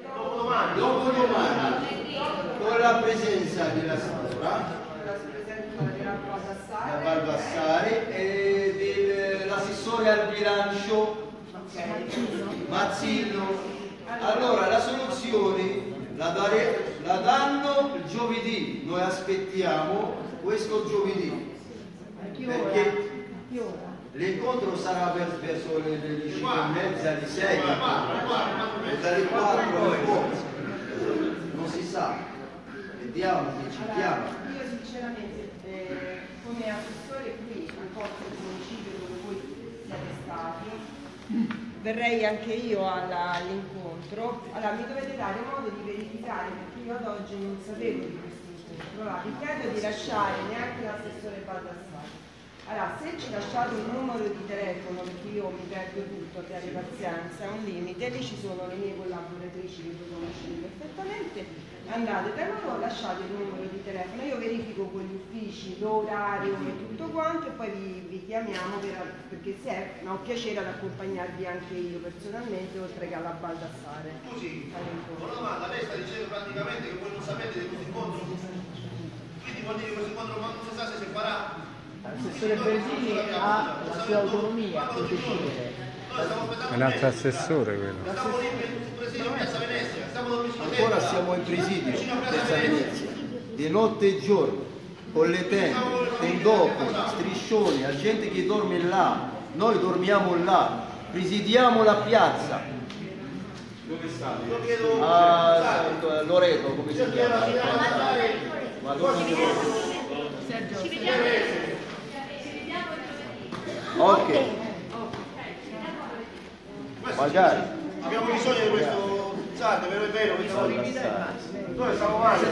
Dopodomani, con la presenza della signora Baldassarre e dell'assessore al bilancio Mazzino. Allora la soluzione la danno giovedì, noi aspettiamo questo giovedì perché l'incontro sarà verso le 5:30, le 6, dalle 4 alle 8, non si sa, vediamo, decidiamo. Io sinceramente come assessore qui al posto del municipio dove voi siete stati verrei anche io all'incontro. Allora mi dovete dare modo di verificare, perché io ad oggi non sapevo di questo incontro. Allora, vi chiedo di lasciare neanche l'assessore Baldassarre. Allora, se ci lasciate un numero di telefono, perché io mi perdo tutto, abbiate pazienza, è un limite, lì ci sono le mie collaboratrici che conoscono perfettamente, andate da loro, lasciate il numero di telefono, io verifico con gli uffici, l'orario e tutto quanto e poi vi chiamiamo perché se è, ma ho piacere ad accompagnarvi anche io personalmente, oltre che alla Baldassarre. Scusi, una domanda, lei sta dicendo praticamente che voi non sapete di questo incontro, quindi vuol dire che questo incontro quando si sa se farà. L'assessore Bertini ha la sua autonomia per decidere. È un altro assessore quello. Ancora siamo in presidio di notte e giorno, con le tende, tendopo, striscioni, la gente che dorme là, noi dormiamo là, presidiamo la piazza. Dove state? A Loreto, come si chiama? Ci vediamo. Ok, magari abbiamo bisogno di questo, scusate, vero e vero, noi siamo male,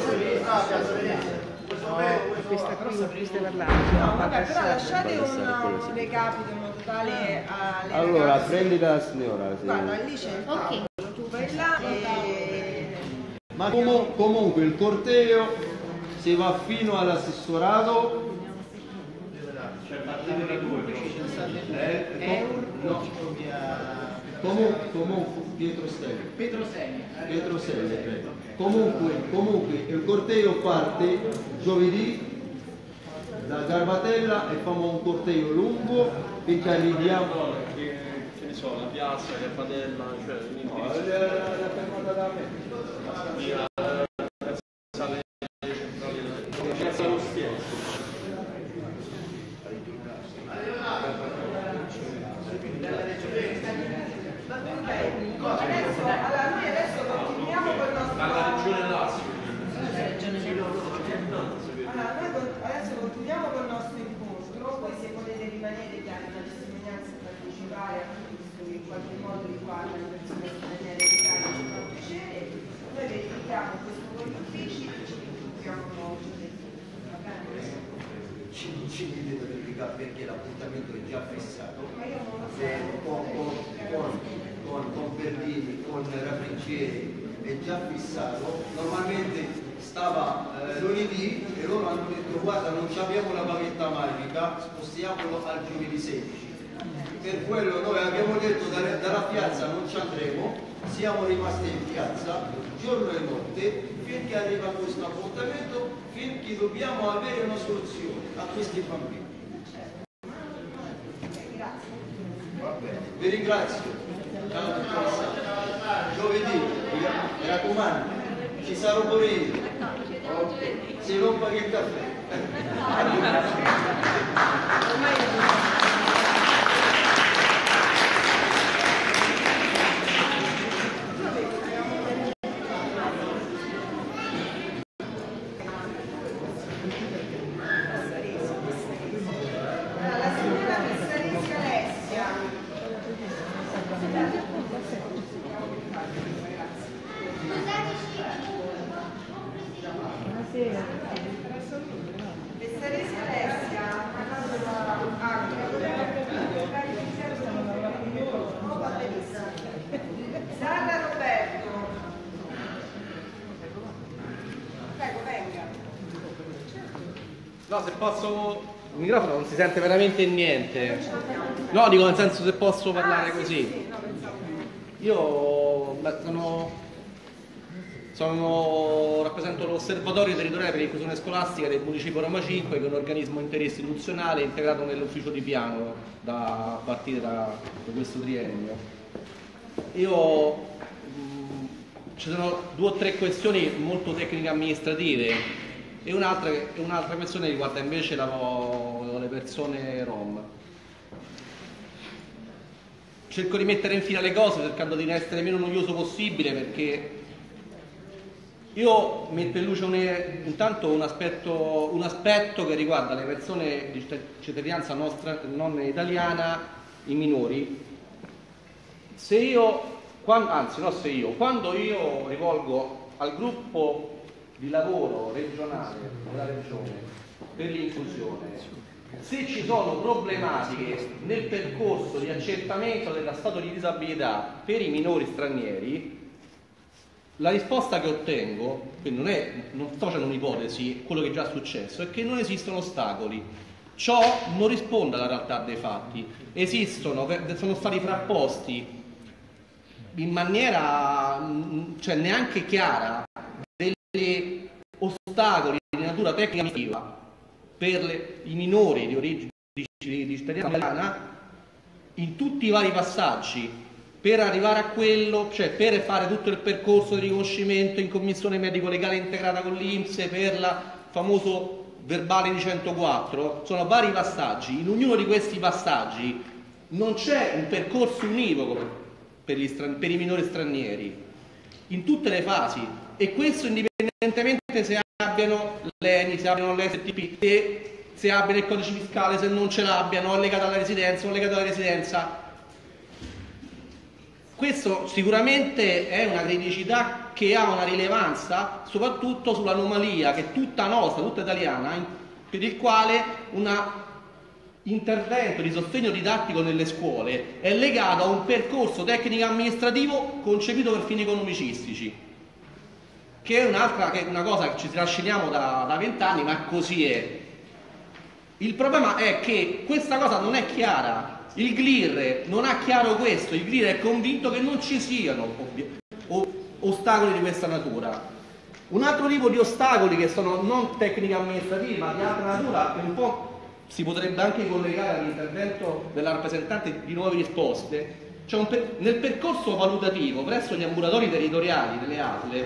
questa cosa dovreste parlare. No, vabbè, però lasciate un recapito in modo tale alle. Allora, prendi la signora. Guarda, lì c'è il tavolo, tu vai là e... Ma comunque il corteo si va fino all'assessorato. Cioè partire da comunque Pietroselli. Comunque il corteo parte giovedì da Garbatella e facciamo un corteo lungo perché arriviamo che ne so, la piazza, la padella, cioè l'indirizzo. La fermata da me. Perché l'appuntamento è già fissato con Berlini, con Raffrigeri, è già fissato, normalmente stava lunedì e loro hanno detto guarda non abbiamo la baghetta magica, spostiamolo al giovedì 16. Per quello noi abbiamo detto dalla piazza non ci andremo, siamo rimasti in piazza giorno e notte finché arriva questo appuntamento, finché dobbiamo avere una soluzione a questi bambini. Vi ringrazio, giovedì, mi raccomando, ci sarò pure io, se non paghi il caffè. No, se posso... Il microfono non si sente veramente niente. No, dico nel senso se posso parlare così. Io sono Rappresento l'Osservatorio Territoriale per l'inclusione scolastica del Municipio Roma 5, che è un organismo interistituzionale integrato nell'ufficio di piano a partire da questo triennio. Ci sono due o tre questioni molto tecniche amministrative e un'altra questione riguarda invece le persone rom. Cerco di mettere in fila le cose cercando di essere meno noioso possibile, perché io metto in luce intanto un aspetto che riguarda le persone di cittadinanza nostra non italiana, i minori. Quando io rivolgo al gruppo di lavoro regionale della regione per l'inclusione, se ci sono problematiche nel percorso di accertamento dello stato di disabilità per i minori stranieri, la risposta che ottengo, quindi non sto facendo un'ipotesi, quello che è già successo, è che non esistono ostacoli. Ciò non risponde alla realtà dei fatti. Sono stati frapposti in maniera neanche chiara degli ostacoli di natura tecnica per i minori di origine di cittadinanza italiana in tutti i vari passaggi. Per arrivare a quello, per fare tutto il percorso di riconoscimento in commissione medico-legale integrata con l'INPS, per il famoso verbale di 104, sono vari passaggi. In ognuno di questi passaggi non c'è un percorso univoco per i minori stranieri, in tutte le fasi, e questo indipendentemente se abbiano l'ENI, se abbiano l'STP, se abbiano il codice fiscale, se non ce l'abbiano, o legato alla residenza, o legato alla residenza. Questo sicuramente è una criticità che ha una rilevanza soprattutto sull'anomalia che è tutta nostra, tutta italiana, per il quale un intervento di sostegno didattico nelle scuole è legato a un percorso tecnico-amministrativo concepito per fini economicistici, che è una cosa che ci trasciniamo da 20 anni, ma così è. Il problema è che questa cosa non è chiara. Il GLIR non ha chiaro questo, il GLIR è convinto che non ci siano ostacoli di questa natura. Un altro tipo di ostacoli che sono non tecnico-amministrativi ma di altra natura, che un po' si potrebbe anche collegare all'intervento della rappresentante di Nuove Risposte, nel percorso valutativo presso gli ambulatori territoriali delle ASL,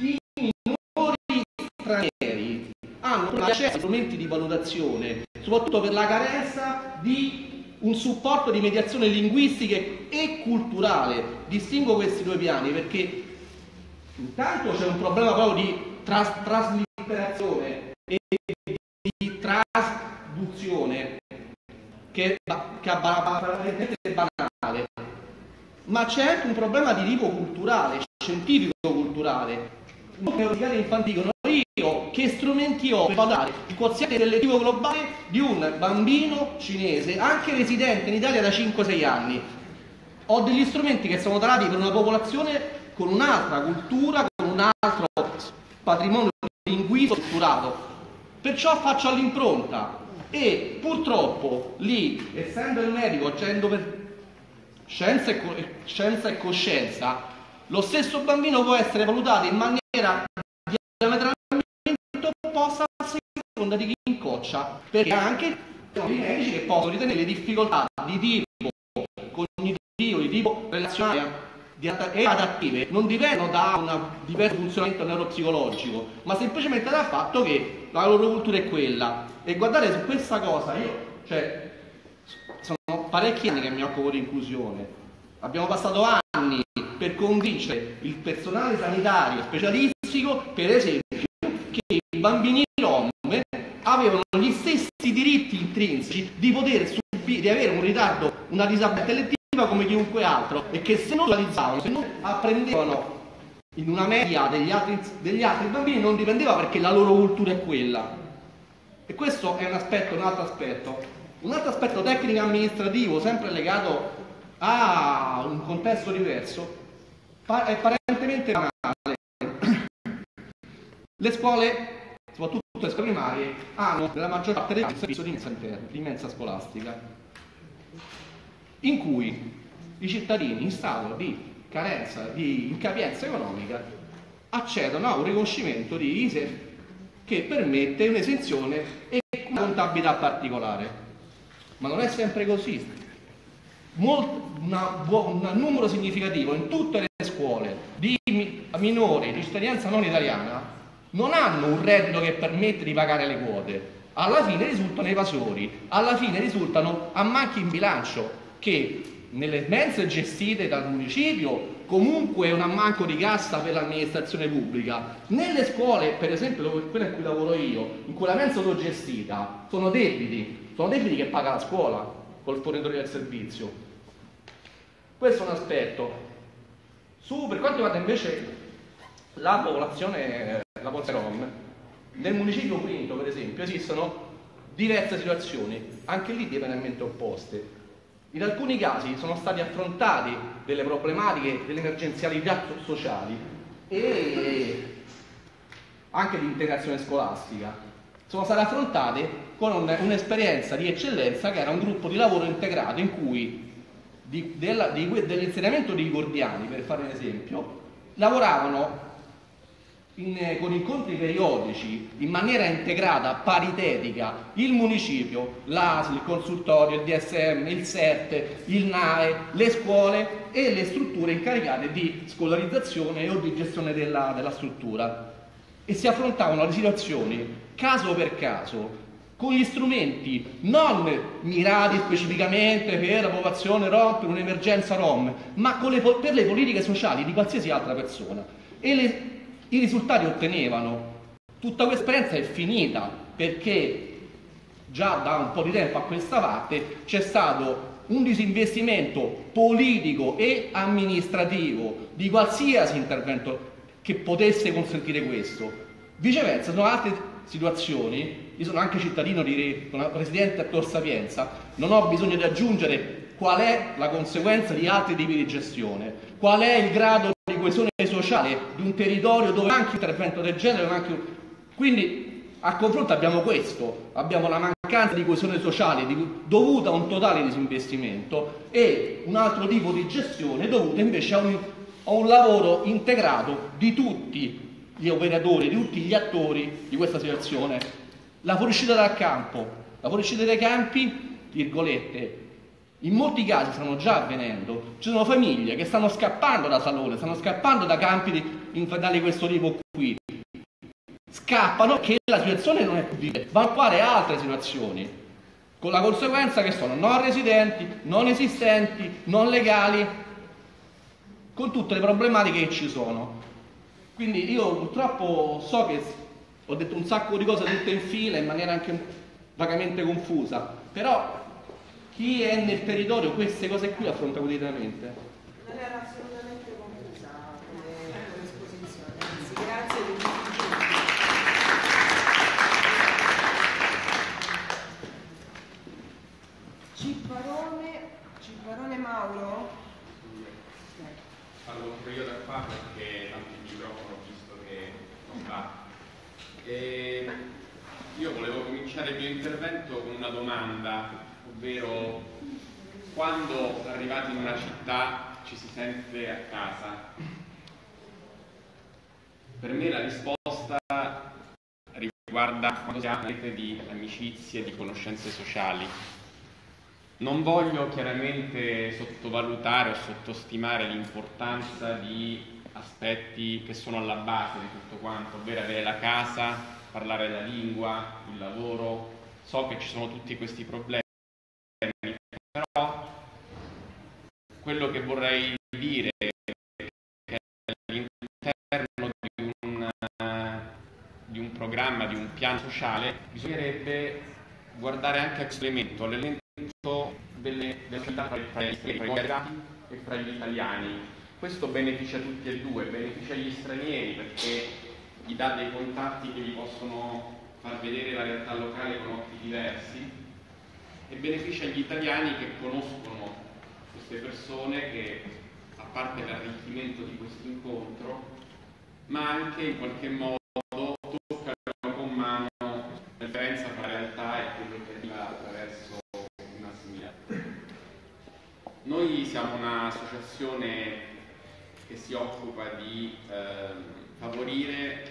i minori stranieri hanno un accesso a strumenti di valutazione, soprattutto per la carenza di un supporto di mediazione linguistica e culturale. Distingo questi due piani perché intanto c'è un problema proprio di traslitterazione e di trasduzione che è banale, ma c'è anche un problema di tipo culturale, scientifico-culturale. Che strumenti ho per valutare il quoziente intellettivo globale di un bambino cinese, anche residente in Italia da 5-6 anni? Ho degli strumenti che sono tarati per una popolazione con un'altra cultura, con un altro patrimonio linguistico strutturato. Perciò faccio all'impronta e purtroppo lì, essendo il medico, agendo per scienza e coscienza, lo stesso bambino può essere valutato in maniera diametralmente opposta a seconda di chi incoccia, perché anche i medici che possono ritenere le difficoltà di tipo cognitivo, di tipo relazionale e adattive non dipendono da un diverso funzionamento neuropsicologico, ma semplicemente dal fatto che la loro cultura è quella. E guardate, su questa cosa sono parecchi anni che mi occupo di inclusione, abbiamo passato anni per convincere il personale sanitario specialistico, per esempio, che i bambini rom avevano gli stessi diritti intrinseci di poter subire, di avere un ritardo, una disabilità intellettiva come chiunque altro, e che se non realizzavano, se non apprendevano in una media degli altri bambini, non dipendeva, perché la loro cultura è quella. E questo è un altro aspetto tecnico-amministrativo, sempre legato a un contesto diverso, è apparentemente banale. Le scuole, soprattutto le scuole primarie, hanno nella maggior parte dei casi un servizio di mensa scolastica, in cui i cittadini in stato di carenza, di incapienza economica, accedono a un riconoscimento di ISEE che permette un'esenzione e una contabilità particolare. Ma non è sempre così. Un numero significativo in tutte le scuole di minori di cittadinanza non italiana non hanno un reddito che permette di pagare le quote. Alla fine risultano evasori, alla fine risultano ammanchi in bilancio che nelle mense gestite dal municipio comunque è un ammanco di cassa per l'amministrazione pubblica. Nelle scuole, per esempio quella in cui lavoro io, in cui la mensa autogestita, sono debiti che paga la scuola col fornitore del servizio. Questo è un aspetto. Per quanto riguarda invece la popolazione rom, nel municipio Quinto, per esempio, esistono diverse situazioni, anche lì diametralmente opposte. In alcuni casi sono stati affrontati delle problematiche, delle emergenzialità sociali e anche l'integrazione scolastica. Sono state affrontate con un'esperienza di eccellenza che era un gruppo di lavoro integrato in cui dell'insegnamento dei gordiani, per fare un esempio, lavoravano con incontri periodici in maniera integrata, paritetica, il municipio, l'ASL, il consultorio, il DSM, il SET, il NAE, le scuole e le strutture incaricate di scolarizzazione o di gestione della struttura, e si affrontavano le situazioni caso per caso con gli strumenti non mirati specificamente per la popolazione rom, per un'emergenza rom, ma per le politiche sociali di qualsiasi altra persona, e i risultati ottenevano. Tutta questa esperienza è finita perché già da un po' di tempo a questa parte c'è stato un disinvestimento politico e amministrativo di qualsiasi intervento che potesse consentire questo. Viceversa, sono altre situazioni, io sono anche cittadino residente a Tor Sapienza, non ho bisogno di aggiungere qual è la conseguenza di altri tipi di gestione, qual è il grado di coesione sociale di un territorio dove anche intervento del genere quindi a confronto abbiamo questo, abbiamo la mancanza di coesione sociale dovuta a un totale disinvestimento e un altro tipo di gestione dovuta invece a un lavoro integrato di tutti gli operatori, di tutti gli attori di questa situazione. La fuoriuscita dal campo, la fuoriuscita dai campi, virgolette, in molti casi stanno già avvenendo. Ci sono famiglie che stanno scappando da salone, stanno scappando da campi infernali di questo tipo qui. Scappano che la situazione non è più dire, ma quale altre situazioni, con la conseguenza che sono non residenti, non esistenti, non legali, con tutte le problematiche che ci sono. Quindi io purtroppo so che ho detto un sacco di cose tutte in fila, in maniera anche vagamente confusa, però chi è nel territorio queste cose qui affronta quotidianamente. Non era assolutamente confusa come esposizione, anzi grazie di tutto. Ciparone Mauro? Parlo un periodo da qua perché tanto il microfono ho visto che non va. Io volevo cominciare il mio intervento con una domanda, ovvero quando arrivati in una città ci si sente a casa. Per me la risposta riguarda quando si ha una rete di amicizie, di conoscenze sociali. Non voglio chiaramente sottovalutare o sottostimare l'importanza di aspetti che sono alla base di tutto quanto, ovvero avere la casa, parlare la lingua, il lavoro. So che ci sono tutti questi problemi, però quello che vorrei dire è che all'interno di un programma, di un piano sociale, bisognerebbe guardare anche a questo elemento, all'elemento delle città tra gli arrivati e fra gli italiani. Questo beneficia tutti e due, beneficia gli stranieri perché gli dà dei contatti che gli possono far vedere la realtà locale con occhi diversi, e beneficia gli italiani che conoscono queste persone che, a parte l'arricchimento di questo incontro, ma anche in qualche modo toccano con mano la differenza tra la realtà e quello che arriva attraverso una simile. Noi siamo un'associazione che si occupa di favorire favorire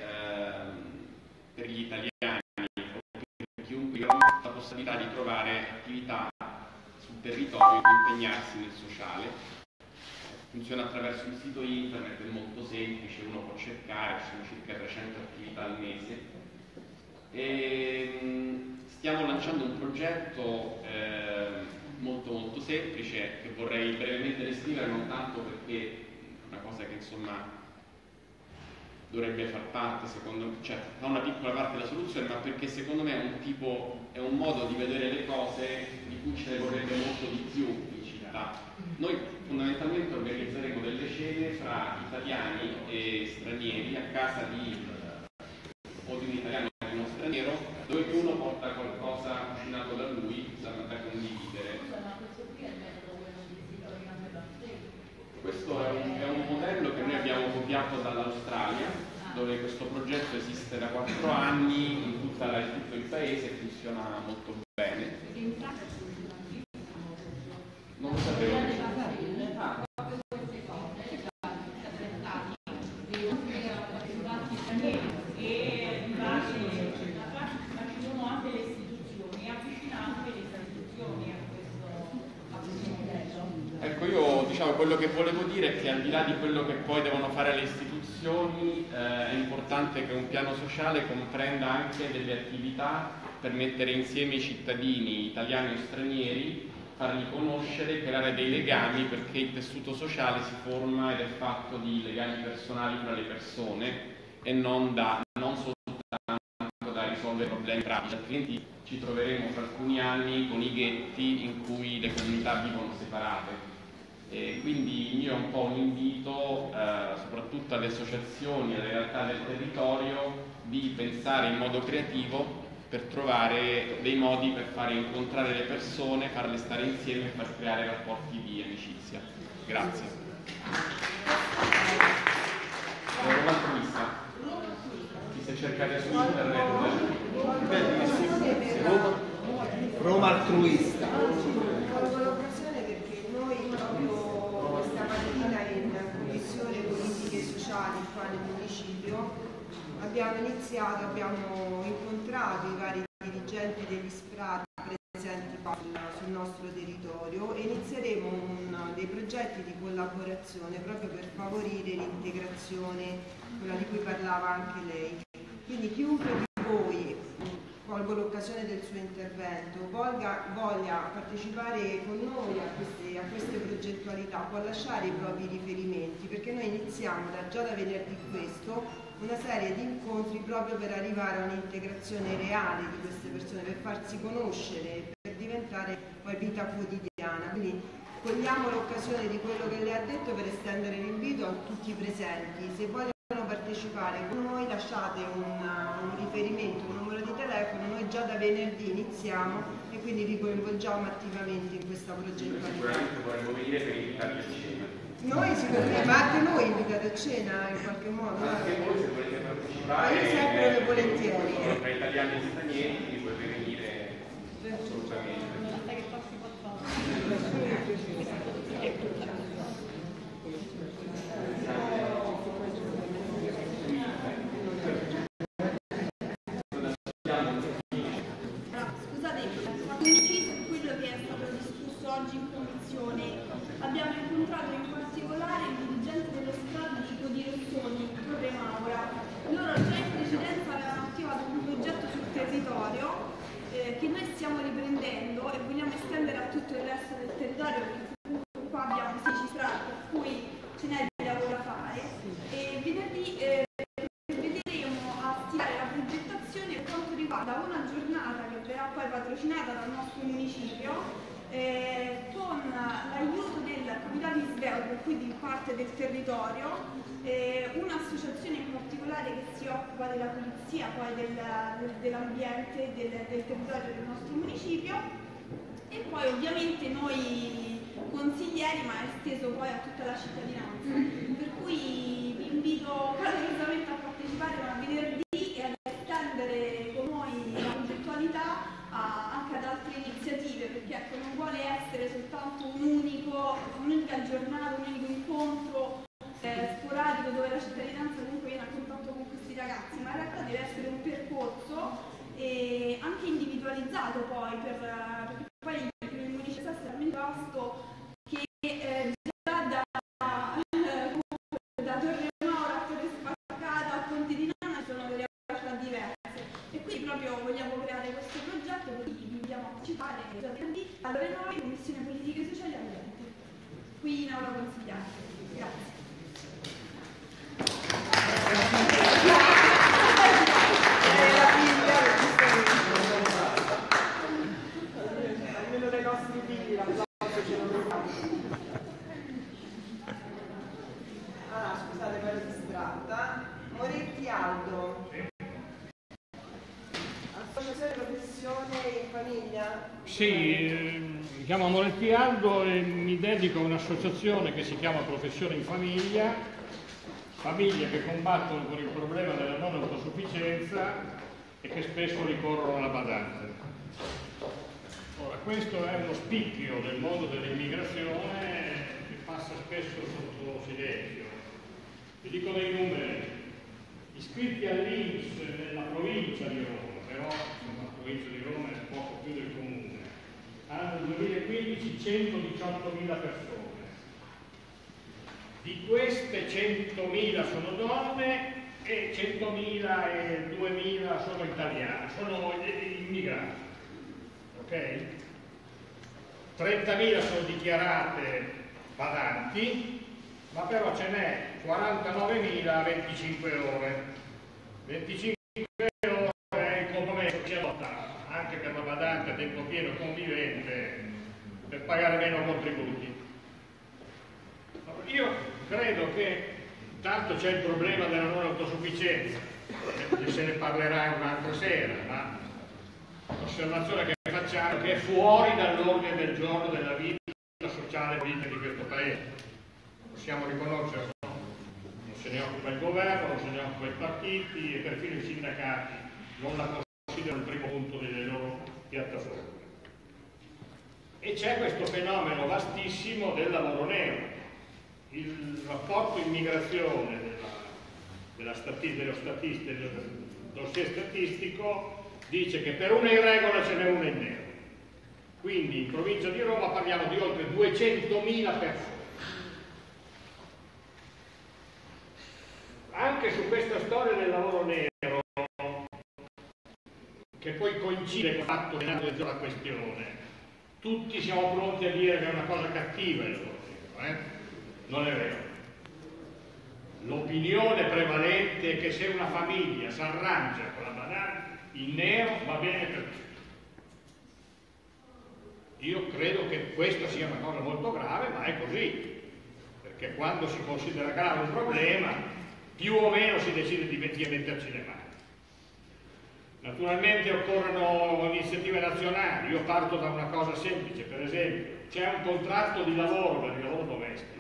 per gli italiani o per chiunque la possibilità di trovare attività sul territorio e di impegnarsi nel sociale. Funziona attraverso il sito internet, è molto semplice, uno può cercare, ci sono circa 300 attività al mese. E stiamo lanciando un progetto molto molto semplice che vorrei brevemente descrivere, non tanto perché è una cosa che insomma dovrebbe far parte, secondo me, cioè fa una piccola parte della soluzione, ma perché secondo me è un modo di vedere le cose di cui ce ne vorrebbe molto di più in città. Noi fondamentalmente organizzeremo delle cene fra italiani e stranieri a casa di un italiano o di uno straniero, dove uno porta qualcosa cucinato da lui da condividere. Questo è un modello che noi abbiamo copiato dall'Australia, dove questo progetto esiste da 4 anni in tutto il paese e funziona molto bene. Non lo sapevo. Ecco, io diciamo quello che volevo dire è che al di là di quello che poi devono fare le istituzioni, è importante che un piano sociale comprenda anche delle attività per mettere insieme i cittadini italiani e stranieri, farli conoscere, creare dei legami, perché il tessuto sociale si forma ed è fatto di legami personali tra le persone e non soltanto da risolvere problemi pratici, altrimenti ci troveremo fra alcuni anni con i ghetti in cui le comunità vivono separate. E quindi il mio è un po' un invito soprattutto alle associazioni e alle realtà del territorio di pensare in modo creativo per trovare dei modi per fare incontrare le persone, farle stare insieme e far creare rapporti di amicizia. Grazie. Roma altruista. Se cercate su internet. Roma altruista. Collaborazione, perché noi proprio stamattina in Commissione Politiche e Sociali qua nel municipio abbiamo incontrato i vari dirigenti degli SPRA presenti sul nostro territorio e inizieremo dei progetti di collaborazione proprio per favorire l'integrazione, quella di cui parlava anche lei. Quindi chiunque di voi, colgo l'occasione del suo intervento, voglia partecipare con noi a queste progettualità, può lasciare i propri riferimenti, perché noi iniziamo già da venerdì questo una serie di incontri proprio per arrivare a un'integrazione reale di queste persone, per farsi conoscere, per diventare poi vita quotidiana. Quindi cogliamo l'occasione di quello che lei ha detto per estendere l'invito a tutti i presenti. Se vogliono partecipare con noi lasciate un riferimento, un numero di telefono, noi già da venerdì iniziamo e quindi vi coinvolgiamo attivamente in questa progettualità. Sicuramente vorremmo venire per invitarvi a cena. Noi sicuramente, ma anche noi invitate a cena in qualche modo. Anche voi se volete partecipare. Io sempre volentieri. Tra italiani e stranieri vi potete venire assolutamente. Non sai che passi qualcosa. Della polizia, poi dell'ambiente, del territorio del nostro municipio, e poi ovviamente noi consiglieri, ma esteso poi a tutta la cittadinanza, per cui vi invito calorosamente a partecipare a venerdì e ad estendere con noi la progettualità anche ad altre iniziative, perché ecco, non vuole essere soltanto un'unica giornata, un unico incontro sporadico dove la cittadinanza comunque viene a contatto con penalizzato poi perché poi il municipio è stato piuttosto che già da Torre Nora a Torre Spaccata a Ponte di Nana sono delle realtà diverse e quindi proprio vogliamo creare questo progetto, quindi vi invitiamo a partecipare a Torre Nora, Commissione Politiche Sociali e Ambiente, qui in aula consigliata. Grazie. Amoretti Aldo, Associazione Professione in Famiglia? Sì, mi chiamo Amoretti Aldo e mi dedico a un'associazione che si chiama Professione in Famiglia, famiglie che combattono con il problema della non autosufficienza e che spesso ricorrono alla badante. Ora, questo è uno spicchio del mondo dell'immigrazione che passa spesso sotto silenzio. Vi dico dei numeri, iscritti all'INPS nella provincia di Roma, però la provincia di Roma è poco più del comune, hanno nel 2015 118.000 persone, di queste 100.000 sono donne e 100.000 e 2.000 sono italiani, sono immigrati, ok? 30.000 sono dichiarate badanti, ma però ce n'è 49.000 a 25 ore. 25 ore è il compromesso che adotta anche per la badante a tempo pieno convivente per pagare meno contributi. Io credo che intanto c'è il problema della non autosufficienza, se ne parlerà un'altra sera, ma l'osservazione che facciamo è che è fuori dall'ordine del giorno della vita sociale e politica di questo Paese. Possiamo riconoscerlo, non se ne occupa il governo, non se ne occupa i partiti e perfino i sindacati non la considerano il primo punto delle loro piattaforme. E c'è questo fenomeno vastissimo del lavoro nero. Il rapporto immigrazione dello dossier statistico dice che per una in regola ce n'è una in nero. Quindi in provincia di Roma parliamo di oltre 200.000 persone. Anche su questa storia del lavoro nero, che poi coincide con il fatto che è nato dentro la questione, tutti siamo pronti a dire che è una cosa cattiva il lavoro nero, Non è vero. L'opinione prevalente è che se una famiglia si arrangia con la banana, il nero va bene per tutti. Io credo che questa sia una cosa molto grave, ma è così, perché quando si considera grave un problema, più o meno si decide di metterci le mani. Naturalmente occorrono iniziative nazionali, io parto da una cosa semplice, per esempio c'è un contratto di lavoro per il lavoro domestico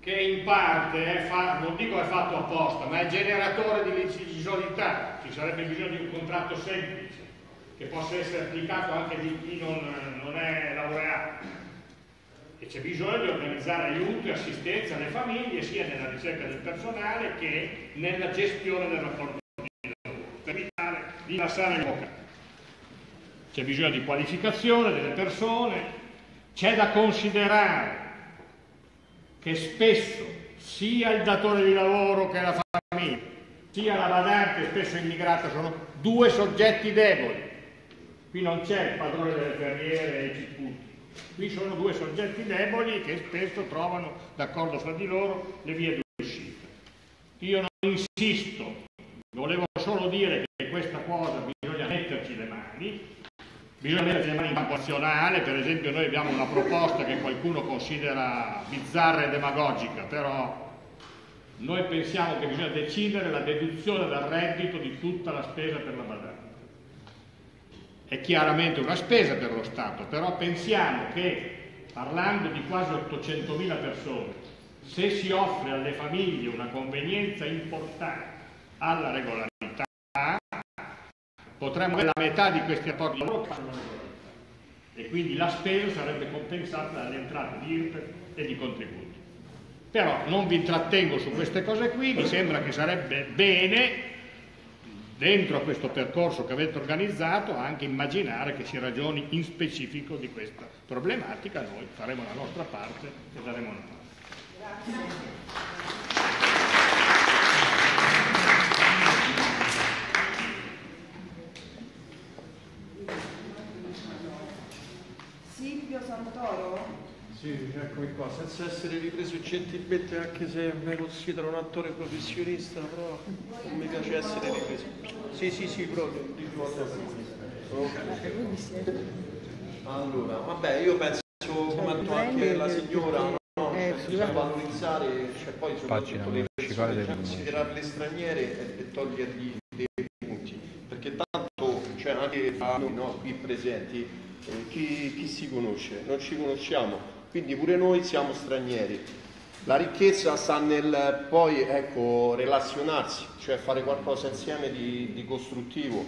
che in parte non dico è fatto apposta, ma è generatore di incisività, ci sarebbe bisogno di un contratto semplice che possa essere applicato anche di chi non è laureato. E c'è bisogno di organizzare aiuto e assistenza alle famiglie sia nella ricerca del personale che nella gestione del rapporto di lavoro per evitare di lasciare il locale. C'è bisogno di qualificazione delle persone, c'è da considerare che spesso sia il datore di lavoro che la famiglia, sia la badante spesso immigrata sono due soggetti deboli. Qui non c'è il padrone delle carriere e il ciputo. Qui sono due soggetti deboli che spesso trovano d'accordo fra di loro le vie di uscita. Io non insisto, volevo solo dire che questa cosa bisogna metterci le mani, in campo nazionale. Per esempio noi abbiamo una proposta che qualcuno considera bizzarra e demagogica, però noi pensiamo che bisogna decidere la deduzione dal reddito di tutta la spesa per la badante. È chiaramente una spesa per lo Stato, però pensiamo che, parlando di quasi 800.000 persone, se si offre alle famiglie una convenienza importante alla regolarità, potremmo avere la metà di questi apporti di lavoro e quindi la spesa sarebbe compensata dalle entrate di IRPEF e di contributi. Però non vi intrattengo su queste cose qui, mi sembra che sarebbe bene dentro a questo percorso che avete organizzato anche immaginare che si ragioni in specifico di questa problematica. Noi faremo la nostra parte e daremo una parte. Grazie. Silvio Santoro? Sì, eccomi qua, senza essere ripreso gentilmente, anche se mi considero un attore professionista, però non mi piace essere ripreso. Sì, sì, sì, proprio. Allora, vabbè, io penso, come ha detto anche la signora, no, cioè, valorizzare, cioè poi soprattutto le persone, cioè, considerarle straniere e togliergli dei punti, perché tanto, cioè anche noi, no, qui presenti, chi si conosce? Non ci conosciamo. Quindi pure noi siamo stranieri. La ricchezza sta nel poi, ecco, relazionarsi, cioè fare qualcosa insieme di costruttivo.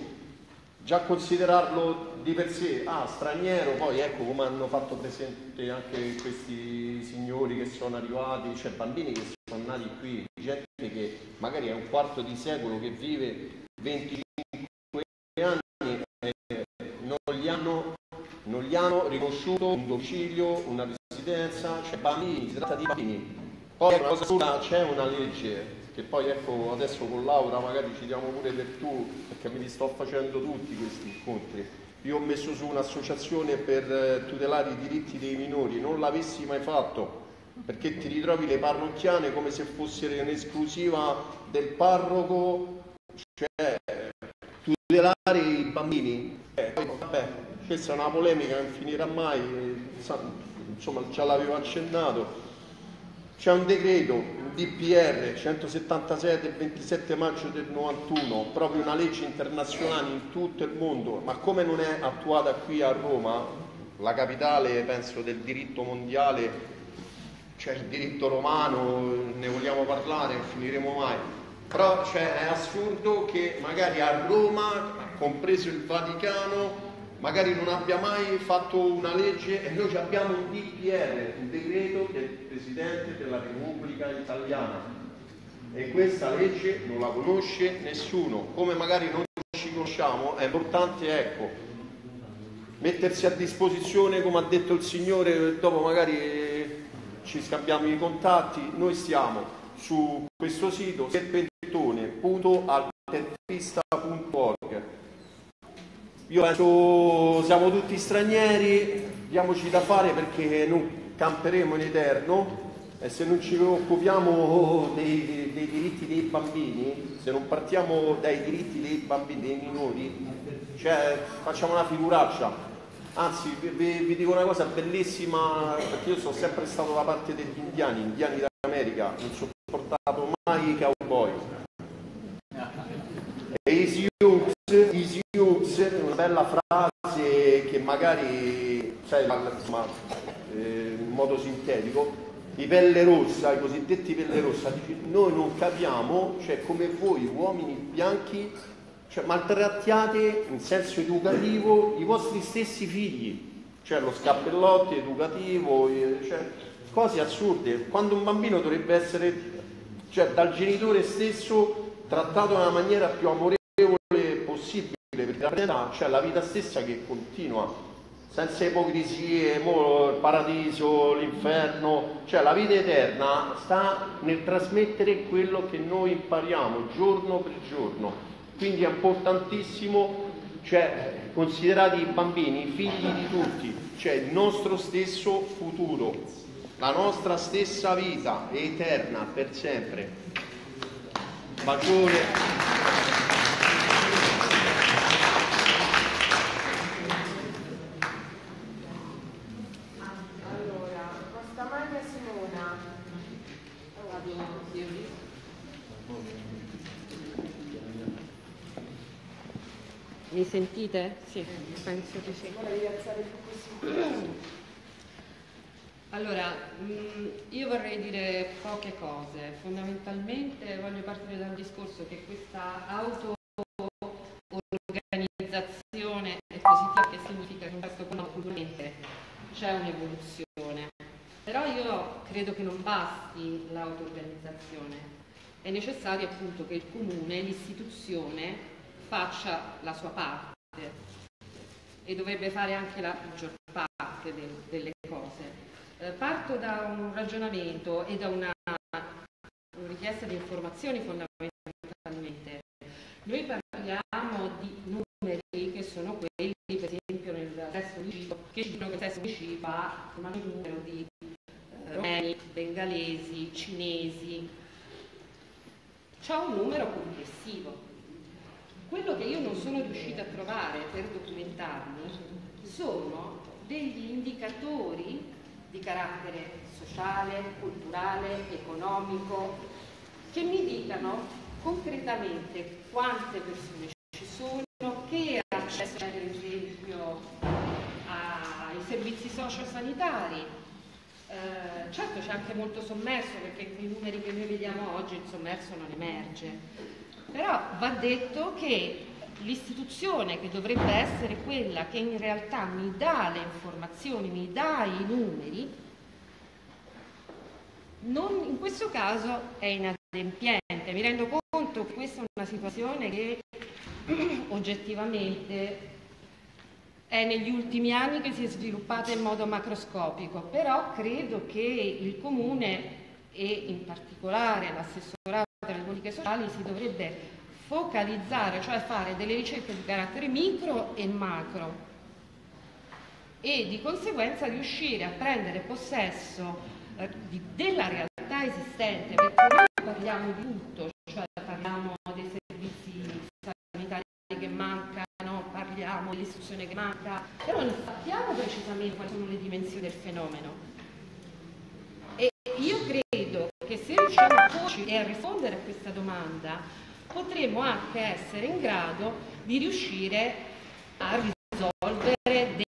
Già considerarlo di per sé, ah, straniero, poi ecco come hanno fatto presente anche questi signori che sono arrivati, cioè bambini che sono nati qui, gente che magari è un quarto di secolo che vive 25 anni e non gli hanno riconosciuto un domicilio, una residenza, cioè bambini, si tratta di bambini. Poi una cosa sola, c'è una legge, che poi ecco adesso con Laura magari ci diamo pure per tu, perché me li sto facendo tutti questi incontri. Io ho messo su un'associazione per tutelare i diritti dei minori, non l'avessi mai fatto, perché ti ritrovi le parrocchiane come se fossero in esclusiva del parroco, cioè tutelare i bambini. Vabbè, questa è una polemica che non finirà mai, insomma già l'avevo accennato. C'è un decreto, un DPR 177 del 27 maggio del 91, proprio una legge internazionale in tutto il mondo, ma come non è attuata qui a Roma, la capitale penso del diritto mondiale, cioè il diritto romano, ne vogliamo parlare, non finiremo mai. Però cioè, è assurdo che magari a Roma, compreso il Vaticano, magari non abbia mai fatto una legge e noi abbiamo un DPR, un decreto del Presidente della Repubblica Italiana, e questa legge non la conosce nessuno. Come magari non ci conosciamo, è importante, ecco, mettersi a disposizione, come ha detto il signore, dopo magari ci scambiamo i contatti. Noi stiamo su questo sito serpentone.puto.it. Io penso siamo tutti stranieri, diamoci da fare perché non camperemo in eterno, e se non ci occupiamo dei diritti dei bambini, se non partiamo dai diritti dei bambini, dei minori, cioè facciamo una figuraccia. Anzi, vi dico una cosa bellissima, perché io sono sempre stato da parte degli indiani d'America, non sopportato mai i cowboy. E Easy Hughes, una bella frase che magari, sai, insomma, in modo sintetico, i pelle rossa, i cosiddetti pelle rossa, noi non capiamo, cioè, come voi uomini bianchi, cioè, maltrattiate in senso educativo i vostri stessi figli, cioè lo scappellotti educativo, cioè, cose assurde, quando un bambino dovrebbe essere, cioè, dal genitore stesso trattato nella maniera più amorevole possibile, perché la realtà, cioè la vita stessa che continua, senza ipocrisie, il paradiso, l'inferno, cioè la vita eterna sta nel trasmettere quello che noi impariamo giorno per giorno. Quindi è importantissimo, cioè, considerati i bambini figli di tutti, cioè il nostro stesso futuro, la nostra stessa vita eterna per sempre. Mi sentite? Sì, penso di sì. Allora, io vorrei dire poche cose. Fondamentalmente voglio partire dal discorso che questa auto-organizzazione è positiva, che significa che in questo caso ovviamente c'è un'evoluzione. Però io credo che non basti l'auto-organizzazione. È necessario appunto che il comune, l'istituzione, faccia la sua parte e dovrebbe fare anche la maggior parte delle cose. Parto da un ragionamento e da una richiesta di informazioni fondamentalmente. Noi parliamo di numeri che sono quelli, per esempio, nel testo municipio, che ci dicono che il testo municipio ha un numero di romeni, bengalesi, cinesi. C'è un numero complessivo. Quello che io non sono riuscita a trovare per documentarmi sono degli indicatori di carattere sociale, culturale, economico, che mi dicano concretamente quante persone ci sono, che accesso c'è, per esempio, ai servizi socio-sanitari. Certo, c'è anche molto sommerso, perché i numeri che noi vediamo oggi il sommerso non emerge, però va detto che l'istituzione che dovrebbe essere quella che in realtà mi dà le informazioni, mi dà i numeri, non, in questo caso è inadempiente. Mi rendo conto che questa è una situazione che oggettivamente è negli ultimi anni che si è sviluppata in modo macroscopico, però credo che il Comune e in particolare l'assessorato delle politiche sociali si dovrebbe focalizzare, cioè fare delle ricerche di carattere micro e macro e di conseguenza riuscire a prendere possesso della realtà esistente, perché noi parliamo di tutto, cioè parliamo dei servizi sanitari che mancano, parliamo dell'istruzione che manca, però non sappiamo precisamente quali sono le dimensioni del fenomeno. E io credo che se riusciamo a porci e a rispondere a questa domanda potremo anche essere in grado di riuscire a risolvere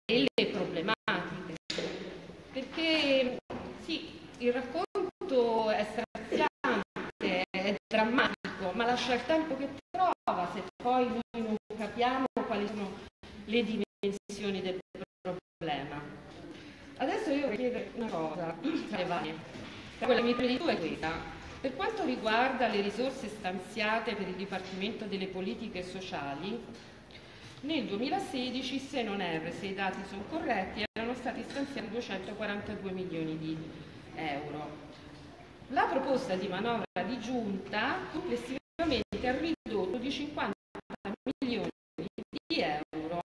delle problematiche, perché sì, il racconto è straziante, è drammatico, ma lascia il tempo che trova se poi noi non capiamo quali sono le dimensioni del problema. Adesso io vorrei chiedere una cosa tra le varie, tra quella che mi prende di tu è questa. Per quanto riguarda le risorse stanziate per il Dipartimento delle Politiche Sociali, nel 2016, se non erro, se i dati sono corretti, erano stati stanziati 242 milioni di euro. La proposta di manovra di giunta complessivamente ha ridotto di 50 milioni di euro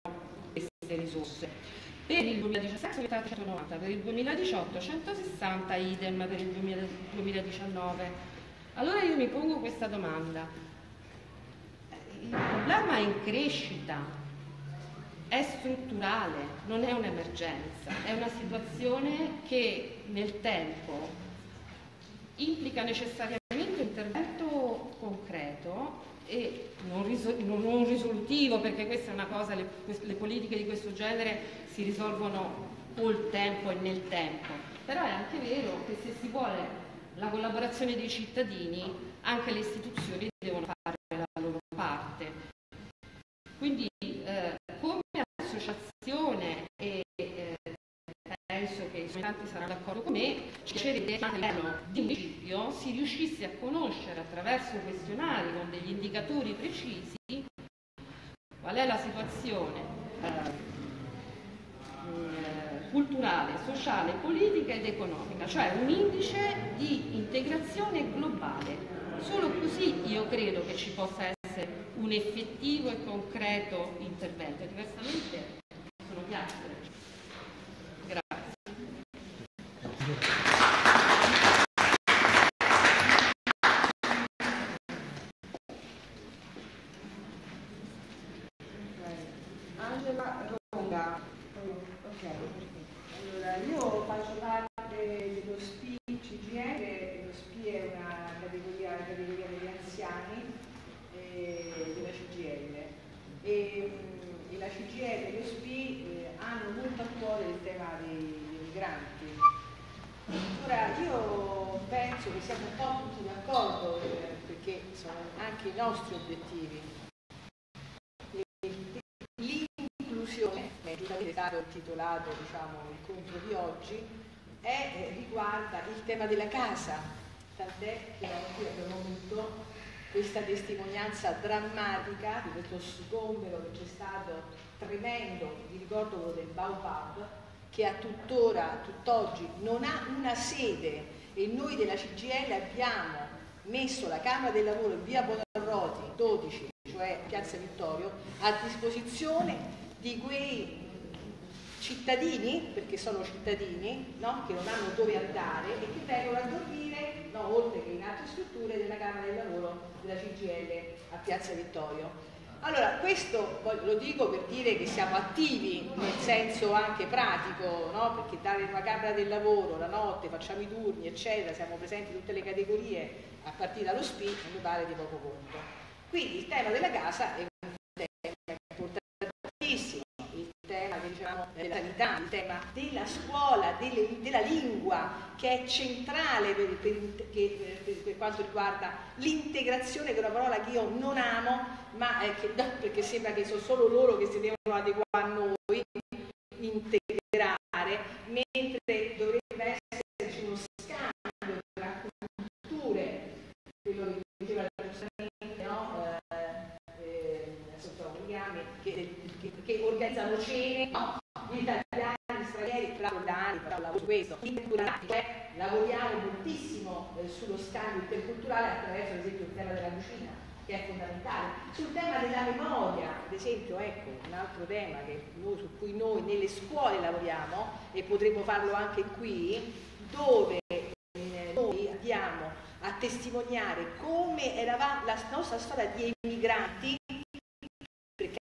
queste risorse. Per il 2017 sono state 190, per il 2018 160, idem per il 2019. Allora io mi pongo questa domanda. Il problema è in crescita, è strutturale, non è un'emergenza, è una situazione che nel tempo implica necessariamente un intervento concreto e non risolutivo, perché questa è una cosa, le politiche di questo genere si risolvono col tempo e nel tempo, però è anche vero che se si vuole la collaborazione dei cittadini, anche le istituzioni devono fare la loro parte. Quindi come associazione, e penso che i tanti saranno d'accordo con me, ci piacerebbe che a livello di municipio si riuscisse a conoscere attraverso questionari con degli indicatori precisi qual è la situazione culturale, sociale, politica ed economica, cioè un indice di integrazione globale. Solo così io credo che ci possa essere un effettivo e concreto intervento, diversamente sono chiacchiere. Grazie. I nostri obiettivi, l'inclusione, è stato titolato, diciamo, l'incontro di oggi, riguarda il tema della casa, tant'è che oggi abbiamo avuto questa testimonianza drammatica di questo sgombero che c'è stato tremendo, vi ricordo quello del Baobab, che a tutt'oggi non ha una sede, e noi della CGIL abbiamo messo la Camera del Lavoro in via Bonarroti 12, cioè Piazza Vittorio, a disposizione di quei cittadini, perché sono cittadini, no? Che non hanno dove andare e che vengono a dormire, no, oltre che in altre strutture della Camera del Lavoro della CGIL a Piazza Vittorio. Allora, questo lo dico per dire che siamo attivi nel senso anche pratico, no? Perché dare una Camera del Lavoro la notte, facciamo i turni, eccetera, siamo presenti in tutte le categorie a partire dallo SPI, non mi pare di poco conto. Quindi il tema della casa è un tema importantissimo, il tema, diciamo, della sanità, il tema della scuola, della lingua, che è centrale per quanto riguarda l'integrazione, che è una parola che io non amo, ma che, no, perché sembra che sono solo loro che si devono adeguare a noi, integrare, mentre dovrebbe esserci uno scambio tra culture, quello che diceva giustamente, no? Sotto Miami, che organizzano cene, no? Gli italiani, gli stranieri, lavoriamo moltissimo sullo scambio interculturale attraverso, ad esempio, il tema della cucina, che è fondamentale. Sul tema della memoria, ad esempio, ecco, un altro tema che noi, su cui noi nelle scuole lavoriamo, e potremmo farlo anche qui, dove noi andiamo a testimoniare come era la nostra storia di emigranti, perché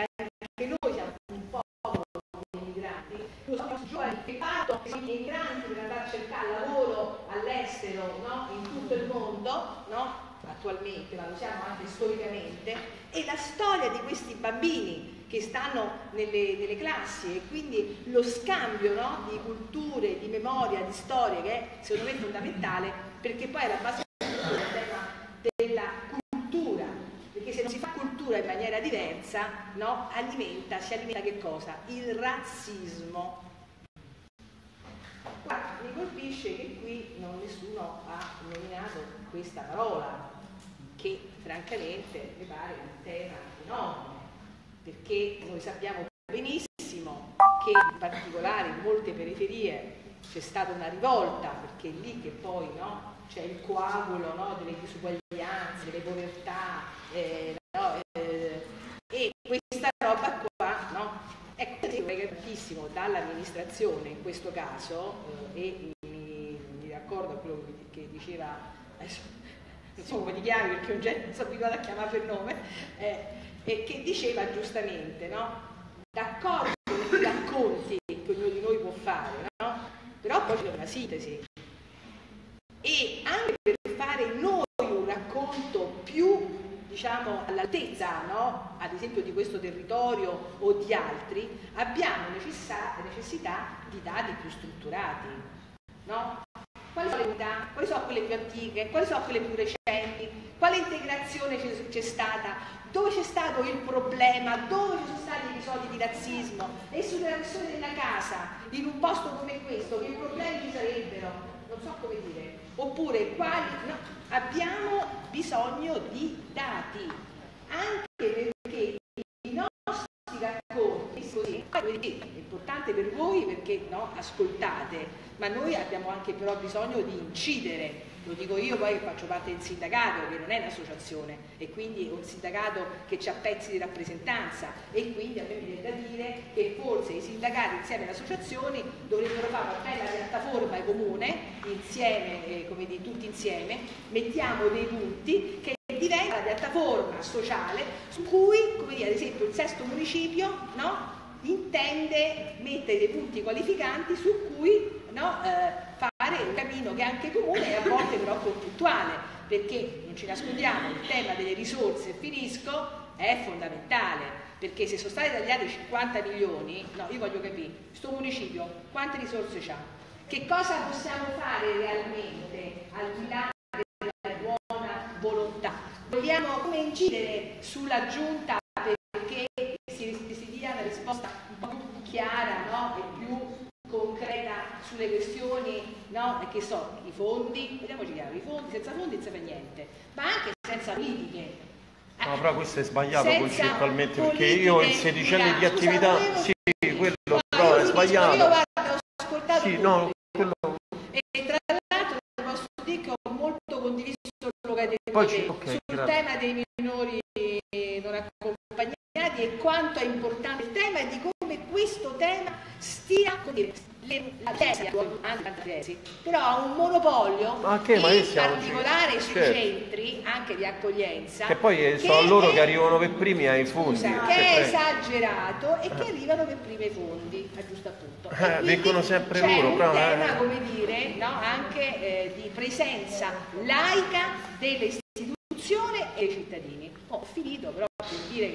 anche noi siamo un popolo di emigranti, lo sono giovani che partono, che sono gli emigranti per andare a cercare lavoro all'estero, no? In tutto il mondo, no? Attualmente, ma lo siamo anche storicamente, e la storia di questi bambini che stanno nelle classi, e quindi lo scambio, no? Di culture, di memoria, di storie, che è secondo me fondamentale, perché poi è la base del tema della cultura, perché se non si fa cultura in maniera diversa, no? si alimenta che cosa? Il razzismo. Guarda, mi colpisce che qui nessuno ha nominato questa parola, che francamente mi pare un tema enorme, perché noi sappiamo benissimo che in particolare in molte periferie c'è stata una rivolta, perché è lì che poi, no, c'è il coagulo, no, delle disuguaglianze, delle povertà, e questa roba qua, no, è tantissimo dall'amministrazione in questo caso, e mi raccordo a quello che diceva, non so come ti chiami perché un genere non so più cosa chiamare per nome, e che diceva giustamente, no? D'accordo con i racconti che ognuno di noi può fare, no? Però poi c'è una sintesi, e anche per fare noi un racconto più, diciamo, all'altezza, no? Ad esempio di questo territorio o di altri, abbiamo necessità di dati più strutturati, no? Quali sono le unità? Quali sono quelle più antiche? Quali sono quelle più recenti? Quale integrazione c'è stata? Dove c'è stato il problema? Dove ci sono stati episodi di razzismo? E sulla questione della casa, in un posto come questo, che problemi ci sarebbero? Non so come dire. Oppure quali... No, abbiamo bisogno di dati, anche perché i nostri racconti, così, è importante per voi perché, no, ascoltate, ma noi abbiamo anche però bisogno di incidere, lo dico io poi che faccio parte del sindacato, che non è un'associazione, e quindi è un sindacato che ha pezzi di rappresentanza, e quindi a me viene da dire che forse i sindacati insieme alle associazioni dovrebbero fare una bella piattaforma comune, insieme, come dire, tutti insieme, mettiamo dei punti che diventa la piattaforma sociale su cui, come dire, ad esempio il sesto municipio, no, intende mettere dei punti qualificanti su cui, no, fare un cammino che è anche comune e a volte però conflittuale, perché non ci nascondiamo, il tema delle risorse, finisco, è fondamentale, perché se sono stati tagliati 50 milioni, no, io voglio capire, sto municipio quante risorse c'ha? Che cosa possiamo fare realmente al di là della buona volontà? Vogliamo come incidere sulla giunta perché si dia una risposta un po' più chiara, no, e più concreta sulle questioni, no? Che so, i fondi, vediamoci chiaro, i fondi, senza fare niente, ma anche senza critiche. No, però questo è sbagliato concettualmente, perché io in 16 anni di attività... Scusa, sì, quello no, però è sbagliato. Io guarda, ho ascoltato sì, no, quello... E tra l'altro posso dire che ho molto condiviso sul tema dei minori non accompagnati e quanto è importante il tema e di come questo tema stia con la Chiesa, però ha un monopolio in particolare sui centri anche di accoglienza, che poi sono loro che arrivano per primi ai fondi, che è esagerato e che arrivano per primi ai fondi a giusto appunto. Vengono sempre loro, però è un tema, come dire, no, anche di presenza laica dell'istituzione e dei cittadini. Ho finito, però per dire che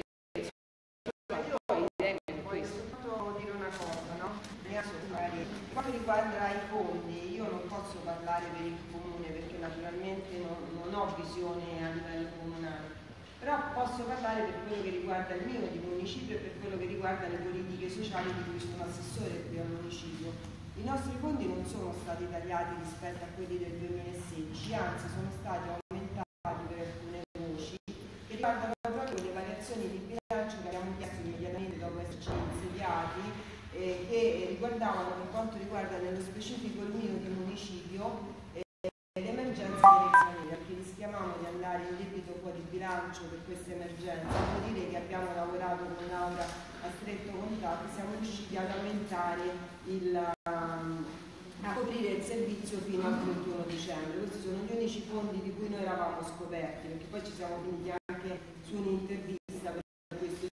quanto riguarda i fondi, io non posso parlare per il comune perché naturalmente non ho visione a livello comunale, però posso parlare per quello che riguarda il mio di municipio e per quello che riguarda le politiche sociali di cui sono assessore qui al municipio. I nostri fondi non sono stati tagliati rispetto a quelli del 2016, anzi sono stati aumentati per alcune voci che riguardano proprio le variazioni di bilancio che abbiamo chiesto immediatamente dopo esserci insediati, che riguardavano, per quanto riguarda nello specifico il mio di municipio, l'emergenza delle famiglie, perché rischiavamo di andare in debito fuori bilancio per questa emergenza. Devo dire che abbiamo lavorato con Laura a stretto contatto, siamo riusciti ad aumentare a coprire il servizio fino al 31 dicembre. Questi sono gli unici fondi di cui noi eravamo scoperti, perché poi ci siamo finiti anche su un'intervista per questo,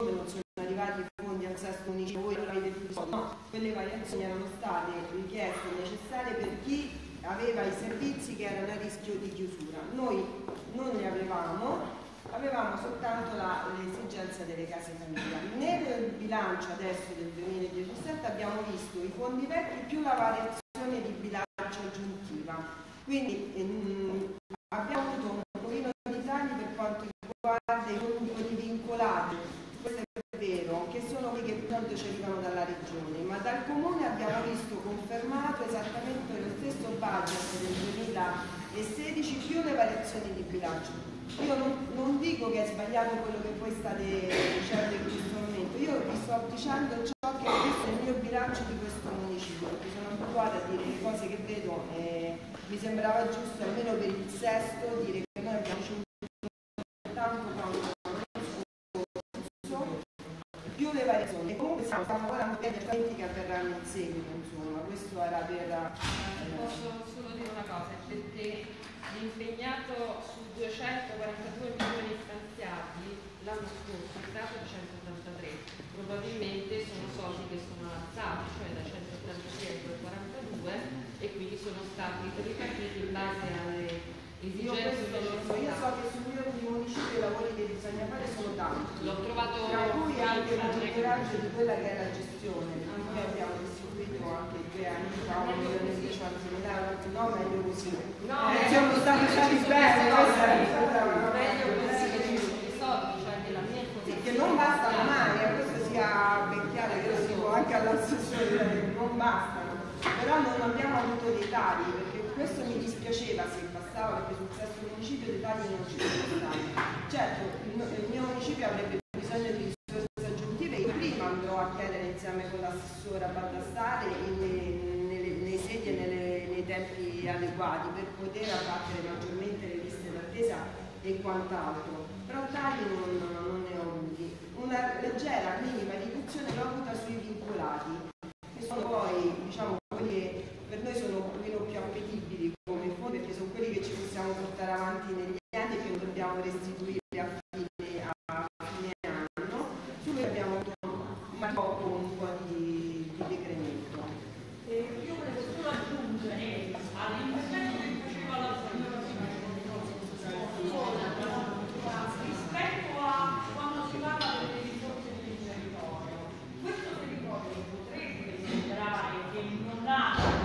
come non sono arrivati al sesto unico, voi non avete più soldi. No, quelle variazioni erano state richieste necessarie per chi aveva i servizi che erano a rischio di chiusura. Noi non li avevamo soltanto l'esigenza delle case familiari. Nel bilancio adesso del 2017 abbiamo visto i fondi vecchi più la variazione di bilancio aggiuntiva. Quindi abbiamo avuto un pochino di tagli per quanto riguarda i fondi vincolati, che sono quelli che pronto ci arrivano dalla regione, ma dal comune abbiamo visto confermato esattamente lo stesso budget del 2016 più le variazioni di bilancio. Io non dico che è sbagliato quello che voi state dicendo in questo momento, io vi sto dicendo ciò che ho visto nel mio bilancio di questo municipio, perché sono abituata a dire le cose che vedo e mi sembrava giusto almeno per il sesto dire che noi abbiamo tanto le variazioni, e comunque stiamo lavorando per gli interventi che avverranno in seguito, insomma, questo era per... Posso solo dire una cosa, perché l'impegnato su 242 milioni stanziati l'anno scorso è stato di 183, probabilmente sono soldi che sono alzati, cioè da 183 a 242, e quindi sono stati ripartiti in base alle... Io so che sul mio municipio i lavori che bisogna fare sono tanti, l'ho trovato tra cui anche il monitoraggio di quella che è la gestione, perché noi abbiamo distribuito anche 2 anni fa 1.600.000, no, meglio così, no, siamo stati usati bene, meglio così che ci sono i soldi, cioè che la mia posizione che non bastano mai, e questo sia ben chiaro, che lo dico anche all'assessore, non bastano, però non abbiamo avuto dei tagli, perché questo mi dispiaceva se perché sul sesto municipio dei tagli non ci sono stati. Certo, il mio municipio avrebbe bisogno di risorse aggiuntive, io prima andrò a chiedere insieme con l'assessora Baldassarre nei sedi e nei tempi adeguati per poter abbattere maggiormente le liste d'attesa e quant'altro, però tagli non ne ho avuti. Una leggera minima riduzione l'ho avuta sui vincolati, che sono poi, diciamo, quelli che per noi sono un pochino più appetibili come fondi, perché sono quelli che ci possiamo portare avanti negli anni e che dobbiamo restituire a fine anno. Su cui abbiamo avuto un po' di decremento. Io volevo solo aggiungere all'interno che faceva la signora rispetto a quando si parla delle risorse del territorio. Questo territorio potrebbe sembrare che non ha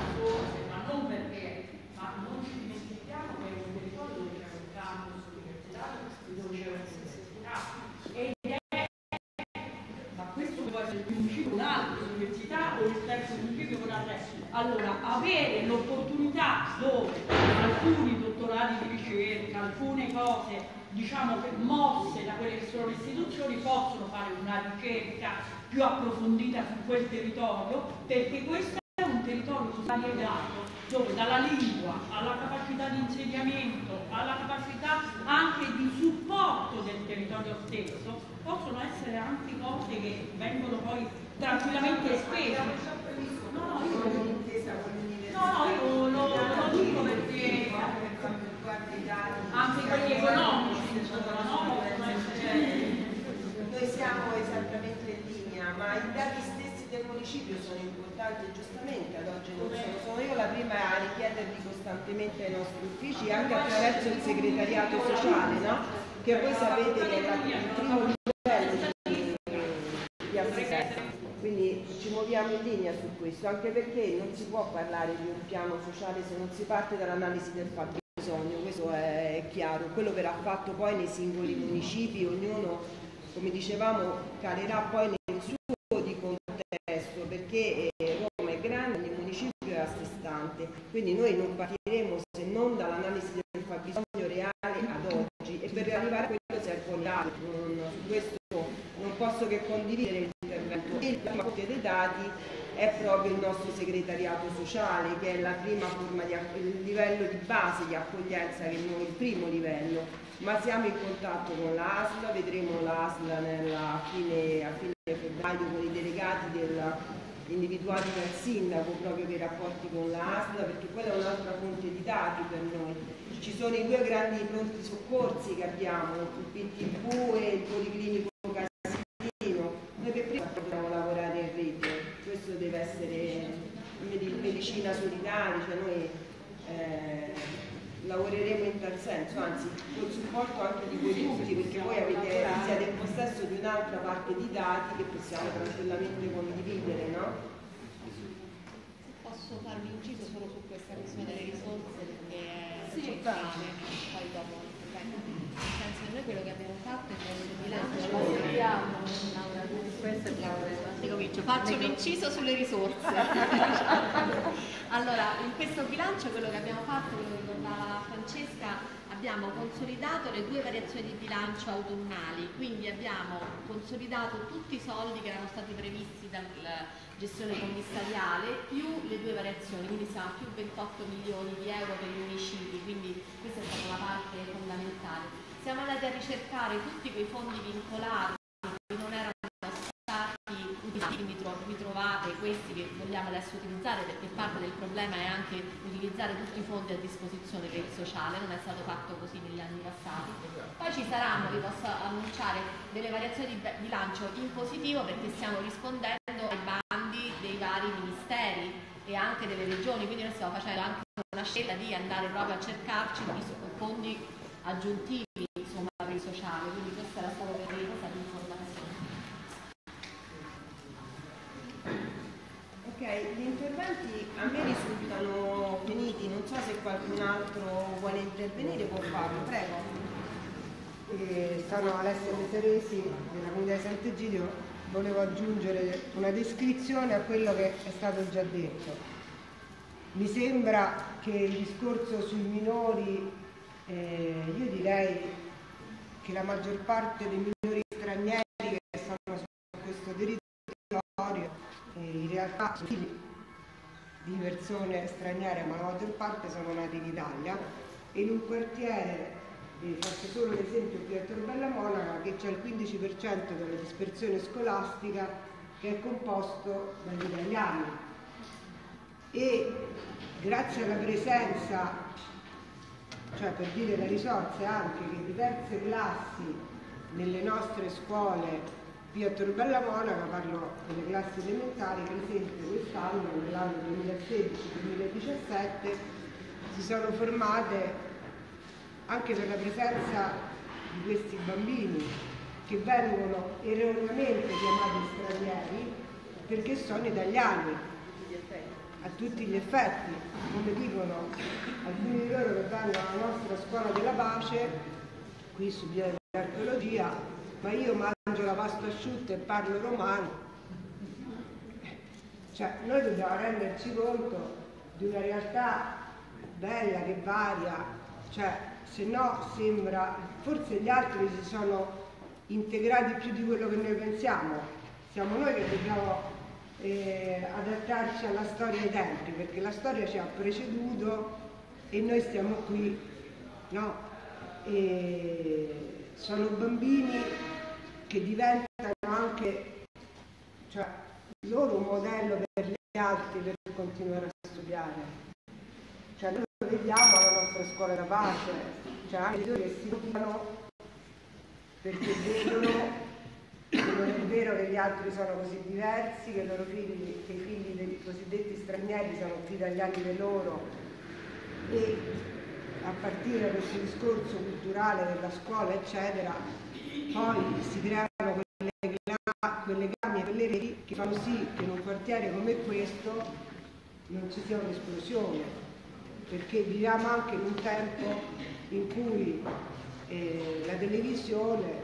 allora, avere l'opportunità dove alcuni dottori curricolari di ricerca, alcune cose diciamo mosse da quelle che sono le istituzioni possono fare una ricerca più approfondita su quel territorio, perché questo è un territorio variegato dove dalla lingua alla capacità di insegnamento, alla capacità anche di supporto del territorio stesso, possono essere anche cose che vengono poi tranquillamente spese. No, io lo dico perché anche quelli economici sono noi siamo esattamente in linea, ma i dati stessi del municipio sono importanti e giustamente ad oggi non sono. Sono io la prima a richiederli costantemente ai nostri uffici, anche attraverso il segretariato sociale, no? Che voi sapete che è il primo livello di assistenza. Quindi ci muoviamo in linea su questo, anche perché non si può parlare di un piano sociale se non si parte dall'analisi del fabbisogno, questo è chiaro. Quello verrà fatto poi nei singoli municipi, ognuno, come dicevamo, calerà poi nel suo di contesto, perché Roma è grande, ogni municipio è a sé stante, quindi noi non partiremo se non dall'analisi del fabbisogno reale ad oggi, e per arrivare a quello servono i dati. Su questo non posso che condividere. La copia dei dati è proprio il nostro segretariato sociale, che è la prima forma di il livello di base di accoglienza, che noi il primo livello, ma siamo in contatto con l'ASL, vedremo l'ASL a fine febbraio con i delegati individuati dal sindaco proprio per i rapporti con l'ASL, perché quella è un'altra fonte di dati per noi. Ci sono i due grandi pronti soccorsi che abbiamo, il PTV e il Policlinico Cassino. Noi per prima dobbiamo lavorare in rete, questo deve essere medicina solidale, cioè noi lavoreremo in tal senso, anzi col supporto anche di voi tutti, perché voi siete in possesso di un'altra parte di dati che possiamo tranquillamente condividere, no? Posso farvi un inciso solo su questa questione delle risorse, perché è centrale, poi dopo nel senso che noi quello che abbiamo fatto è che il bilancio, faccio un inciso sulle risorse. Allora, in questo bilancio quello che abbiamo fatto, come ricordava Francesca, abbiamo consolidato le due variazioni di bilancio autunnali, quindi abbiamo consolidato tutti i soldi che erano stati previsti dalla gestione commissariale più le due variazioni, quindi siamo a più 28 milioni di euro per i municipali, quindi questa è stata la parte fondamentale. Siamo andati a ricercare tutti quei fondi vincolati che non erano stati utilizzati, quindi vi trovate questi che vogliamo adesso utilizzare, perché parte del problema è anche utilizzare tutti i fondi a disposizione per il sociale, non è stato fatto così negli anni passati. Poi ci saranno, vi posso annunciare, delle variazioni di bilancio in positivo, perché stiamo rispondendo ai bandi dei vari ministeri e anche delle regioni, quindi noi stiamo facendo anche una scelta di andare proprio a cercarci fondi aggiuntivi, insomma, per il sociale, quindi questa era solo per l'informazione. Ok, gli interventi a me risultano finiti, non so se qualcun altro vuole intervenire, può farlo, prego. Sono Alessia Messeresi della comunità di Sant'Egidio, volevo aggiungere una descrizione a quello che è stato già detto. Mi sembra che il discorso sui minori, io direi che la maggior parte dei minori stranieri che stanno su questo territorio in realtà sono figli di persone straniere, ma la maggior parte sono nati in Italia, e in un quartiere, faccio solo un esempio qui a Tor Bella Monaca, che c'è il 15% della dispersione scolastica che è composto dagli italiani, e grazie alla presenza, cioè per dire la risorsa anche, che diverse classi nelle nostre scuole a Tor Bella Monaca, parlo delle classi elementari, per esempio quest'anno, nell'anno 2016-2017, si sono formate anche per la presenza di questi bambini che vengono erroneamente chiamati stranieri perché sono italiani a tutti gli effetti, come dicono alcuni di loro che vanno alla nostra scuola della pace, qui su Piadologia, ma io mangio la pasta asciutta e parlo romano. Cioè, noi dobbiamo renderci conto di una realtà bella che varia cioè se no sembra, forse gli altri si sono integrati più di quello che noi pensiamo, siamo noi che dobbiamo adattarci alla storia dei tempi, perché la storia ci ha preceduto e noi stiamo qui, no? E sono bambini che diventano anche, cioè, loro un modello per gli altri per continuare a studiare. Cioè, noi lo vediamo alla nostra scuola da pace, cioè anche loro che si occupano perché vedono che non è vero che gli altri sono così diversi, che i loro figli, che i figli dei cosiddetti stranieri sono più italiani di loro, e a partire da questo discorso culturale della scuola, eccetera, poi si creano quei legami e quelle reti che fanno sì che in un quartiere come questo non ci sia un'esplosione, perché viviamo anche in un tempo in cui la televisione,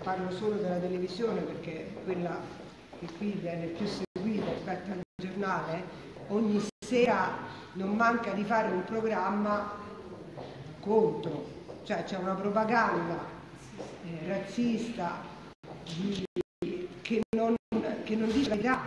parlo solo della televisione perché è quella che qui viene più seguita rispetto al giornale, ogni sera non manca di fare un programma contro, cioè c'è una propaganda razzista che non dice la verità,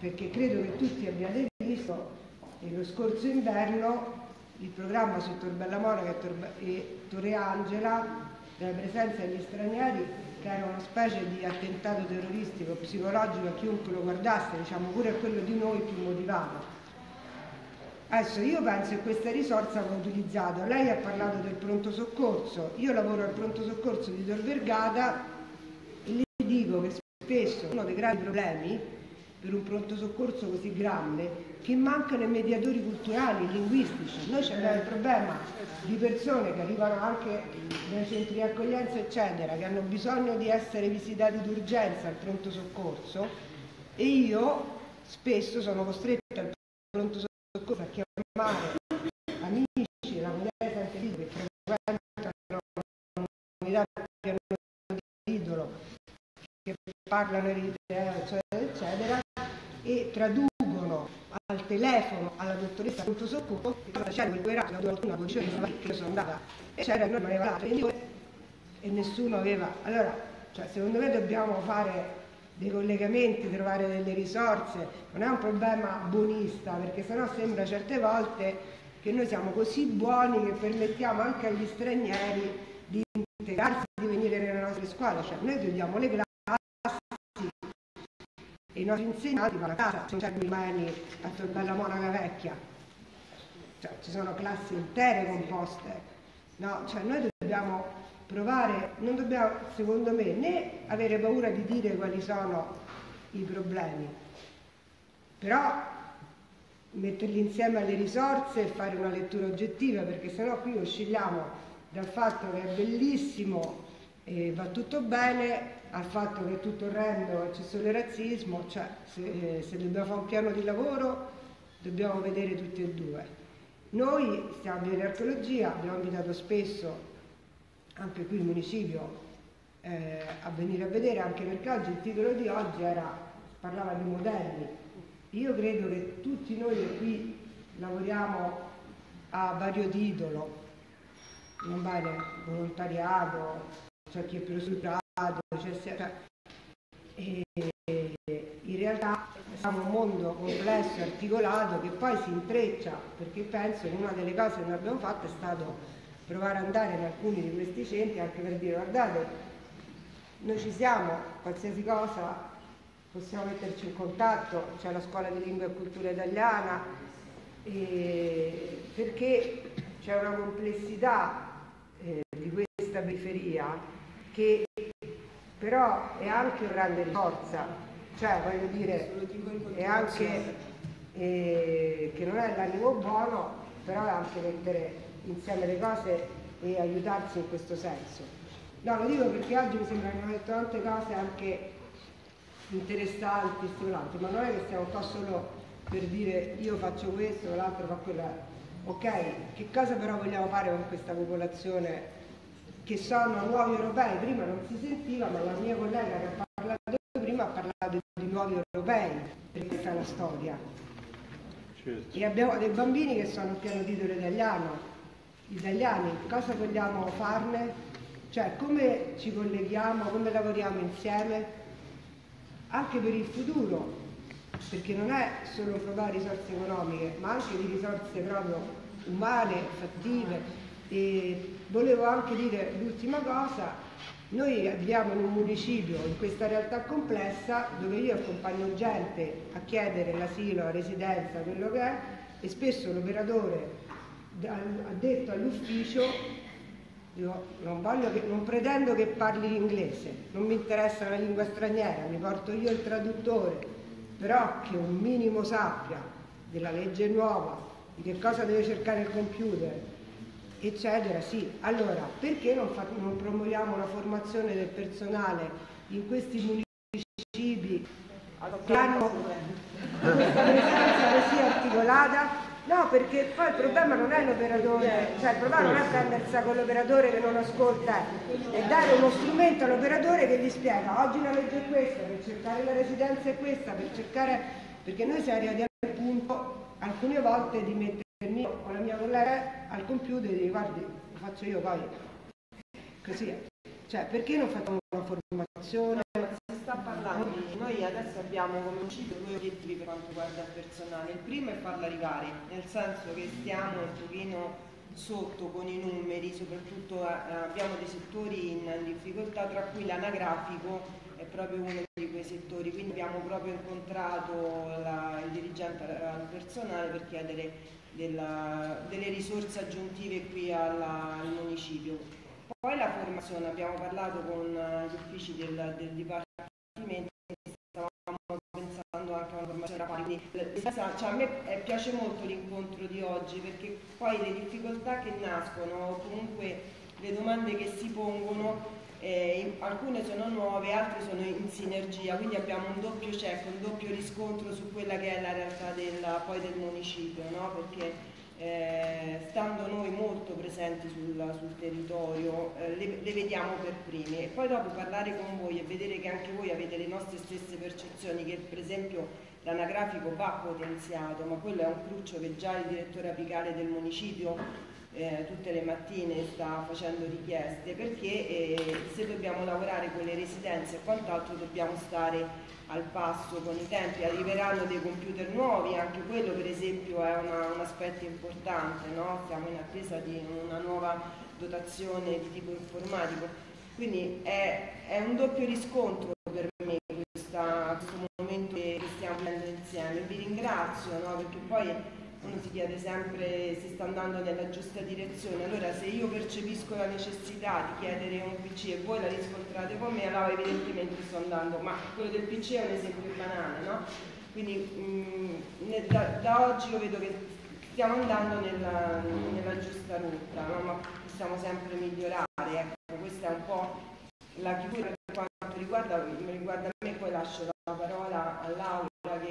perché credo che tutti abbiate visto lo scorso inverno il programma su Tor Bella Monaca e Torre Angela, della presenza degli stranieri, che era una specie di attentato terroristico, psicologico, a chiunque lo guardasse, diciamo pure a quello di noi più motivato. Adesso io penso che questa risorsa va utilizzata. Lei ha parlato del pronto soccorso, io lavoro al pronto soccorso di Tor Vergata e le dico che spesso uno dei grandi problemi per un pronto soccorso così grande che mancano i mediatori culturali, linguistici. Noi abbiamo il problema di persone che arrivano anche nei centri di accoglienza, eccetera, che hanno bisogno di essere visitati d'urgenza al pronto soccorso, e io spesso sono costretta al pronto soccorso a chiamare amici, la comunità Sant'Egidio che frequentano la comunità Piadologia, che parlano di idea, eccetera, eccetera, e traducono al telefono alla dottoressa pronto soccorso che cosa c'era quel guerrato, la dottoressa diceva che io sono andata e c'era, non aveva la prendita e nessuno aveva. Allora, cioè, secondo me dobbiamo fare dei collegamenti, trovare delle risorse, non è un problema buonista, perché sennò sembra certe volte che noi siamo così buoni che permettiamo anche agli stranieri di integrarsi, di venire nelle nostre scuole, cioè noi chiudiamo le classi e i nostri insegnanti vanno a casa, non c'è domani a Tor Bella Monaca vecchia, cioè, ci sono classi intere composte, no? Cioè, noi dobbiamo provare, non dobbiamo secondo me né avere paura di dire quali sono i problemi, però metterli insieme alle risorse e fare una lettura oggettiva, perché sennò qui oscilliamo dal fatto che è bellissimo e va tutto bene al fatto che è tutto orrendo, c'è solo il razzismo, cioè se dobbiamo fare un piano di lavoro dobbiamo vedere tutti e due. Noi stiamo via in archeologia, abbiamo invitato spesso anche qui il municipio a venire a vedere, anche perché oggi il titolo di oggi parlava di modelli. Io credo che tutti noi che qui lavoriamo a vario titolo, non vale volontariato, c'è chi è prosciuttato, cioè, in realtà siamo un mondo complesso e articolato che poi si intreccia, perché penso che una delle cose che noi abbiamo fatto è stato provare ad andare in alcuni di questi centri anche per dire: guardate, noi ci siamo, qualsiasi cosa possiamo metterci in contatto, c'è la Scuola di Lingua e Cultura Italiana, perché c'è una complessità di questa periferia che però è anche una grande risorsa, cioè voglio dire, è anche che non è l'animo buono, però è anche mettere insieme le cose e aiutarsi in questo senso. No, lo dico perché oggi mi sembra che abbiamo detto tante cose anche interessanti, stimolanti, ma non è che stiamo qua solo per dire io faccio questo, l'altro fa quello. Ok, che cosa però vogliamo fare con questa popolazione? Che sono nuovi europei, prima non si sentiva, ma la mia collega che ha parlato prima ha parlato di nuovi europei, perché questa è la storia. Certo. E abbiamo dei bambini che sono pieno titolo italiano, italiani, cosa vogliamo farne, cioè come ci colleghiamo, come lavoriamo insieme anche per il futuro, perché non è solo provare risorse economiche ma anche di risorse proprio umane, fattive. E volevo anche dire l'ultima cosa: noi abbiamo in un municipio, in questa realtà complessa, dove io accompagno gente a chiedere l'asilo, la residenza, quello che è, e spesso l'operatore ha detto all'ufficio: io non pretendo che parli l'inglese, non mi interessa la lingua straniera, mi porto io il traduttore, però che un minimo sappia della legge nuova, di che cosa deve cercare il computer, eccetera. Sì, allora perché non promuoviamo la formazione del personale in questi municipi che hanno questa presenza così articolata? No, perché poi il problema non è l'operatore, cioè il problema non è prendersi con l'operatore che non ascolta, è dare uno strumento all'operatore che gli spiega: oggi la legge è questa, per cercare la residenza è questa, per cercare, perché noi siamo arrivati al punto alcune volte di mettermi o la mia collega al computer e dire: guardi, lo faccio io poi, così è. Cioè perché non facciamo una formazione? Sta parlando, noi adesso abbiamo come municipio due obiettivi per quanto riguarda il personale. Il primo è farlo arrivare, nel senso che stiamo un pochino sotto con i numeri, soprattutto abbiamo dei settori in difficoltà, tra cui l'anagrafico è proprio uno di quei settori, quindi abbiamo proprio incontrato il dirigente al personale per chiedere delle risorse aggiuntive qui al municipio. Poi la formazione, abbiamo parlato con gli uffici del Dipartimento, stavamo pensando anche a una formazione da fare. Cioè, a me piace molto l'incontro di oggi, perché poi le difficoltà che nascono, o comunque le domande che si pongono, alcune sono nuove, altre sono in sinergia, quindi abbiamo un doppio check, un doppio riscontro su quella che è la realtà poi del municipio, no? Perché stando noi molto presenti sul territorio, le vediamo per primi, e poi dopo parlare con voi e vedere che anche voi avete le nostre stesse percezioni, che per esempio l'anagrafico va potenziato, ma quello è un cruccio che già il direttore apicale del municipio tutte le mattine sta facendo richieste, perché se dobbiamo lavorare con le residenze e quant'altro dobbiamo stare al passo con i tempi. Arriveranno dei computer nuovi, anche quello per esempio è un aspetto importante, no? Siamo in attesa di una nuova dotazione di tipo informatico, quindi è un doppio riscontro per me questo momento che stiamo vivendo insieme. Vi ringrazio, no? Perché poi uno si chiede sempre se sta andando nella giusta direzione. Allora, se io percepisco la necessità di chiedere un PC e voi la riscontrate con me, allora evidentemente sto andando, ma quello del PC è un esempio banale, no? Quindi da oggi io vedo che stiamo andando nella giusta rotta, no? Ma possiamo sempre migliorare, ecco, questa è un po' la chiusura per quanto riguarda me, poi lascio la parola a Laura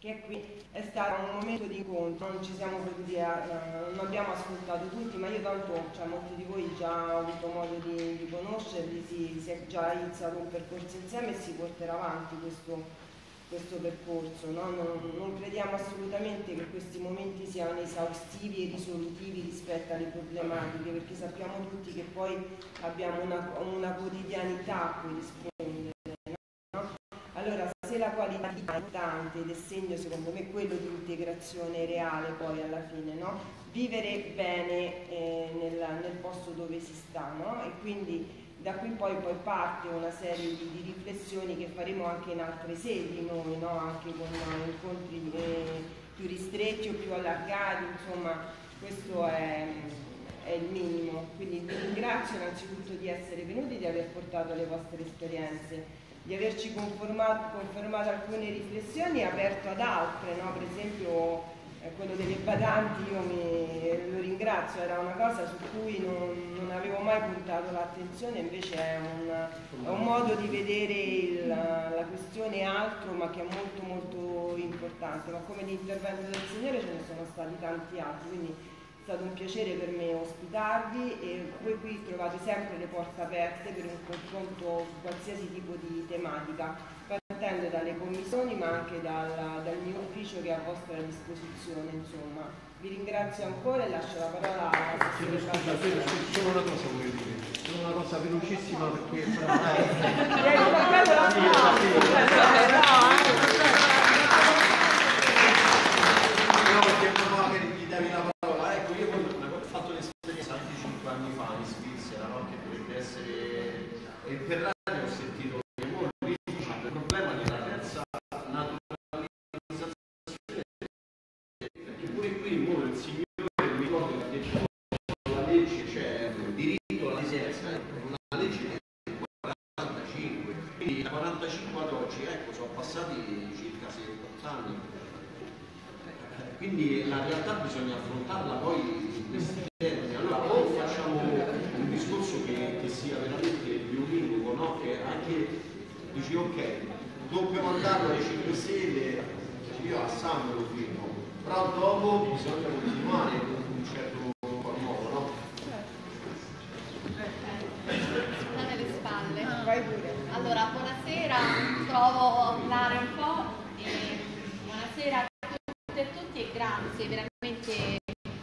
che qui è stato un momento di incontro, non ci siamo potuti, non abbiamo ascoltato tutti, ma io tanto, cioè molti di voi già ho avuto modo di conoscerli, si è già iniziato un percorso insieme e si porterà avanti questo percorso, no? Non crediamo assolutamente che questi momenti siano esaustivi e risolutivi rispetto alle problematiche, perché sappiamo tutti che poi abbiamo una quotidianità a cui rispondere. Allora, se la qualità è importante ed è segno, secondo me, quello di integrazione reale poi alla fine, no? Vivere bene nel posto dove si sta, no? E quindi da qui poi parte una serie di riflessioni che faremo anche in altre sedi noi, no? Anche con incontri più ristretti o più allargati, insomma, questo è il minimo. Quindi vi ringrazio innanzitutto di essere venuti, di aver portato le vostre esperienze, di averci confermato alcune riflessioni e aperto ad altre, no? Per esempio quello delle badanti, io lo ringrazio, era una cosa su cui non avevo mai puntato l'attenzione, invece è un modo di vedere la questione altro, ma che è molto molto importante, ma come di intervento del Signore ce ne sono stati tanti altri, quindi è stato un piacere per me ospitarvi, e voi qui trovate sempre le porte aperte per un confronto su qualsiasi tipo di tematica. partendo dalle commissioni ma anche dal mio ufficio che è a vostra disposizione, insomma. Vi ringrazio ancora e lascio la parola alla Scusa, solo una cosa velocissima perché quindi la realtà bisogna affrontarla poi in questi termini. Allora o facciamo un discorso che sia veramente bionico, no? Che anche dici ok, dobbiamo andare alle 5 sede, io a San Basilio, però dopo bisogna continuare con un certo modo, no? State alle spalle. Allora, buonasera, provo a parlare un po'. Buonasera. Grazie, veramente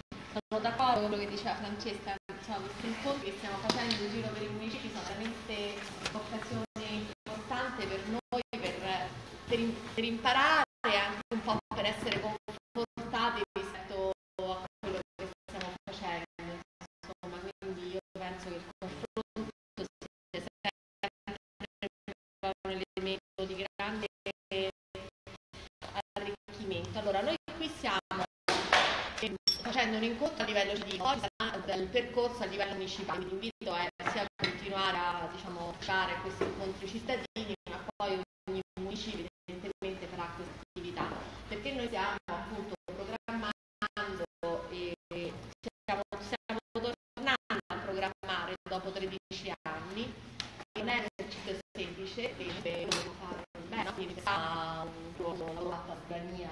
sono d'accordo con quello che diceva Francesca, diciamo, questi incontri che stiamo facendo in giro per i municipi sono veramente un'occasione importante per noi, per imparare e anche un po' per essere confortati rispetto a quello che stiamo facendo. Insomma, quindi io penso che il confronto sia sempre un elemento di grande arricchimento. Allora, noi qui siamo facendo un incontro a livello cittadino, poi sarà il percorso a livello municipale. L'invito è sia a continuare a, diciamo, fare questi incontri cittadini, ma poi ogni municipio evidentemente farà questa attività, perché noi siamo appunto programmando e stiamo tornando a programmare dopo 13 anni. Non è un esercizio semplice, deve fare bene, quindi fa un tuo lavoro a Padania,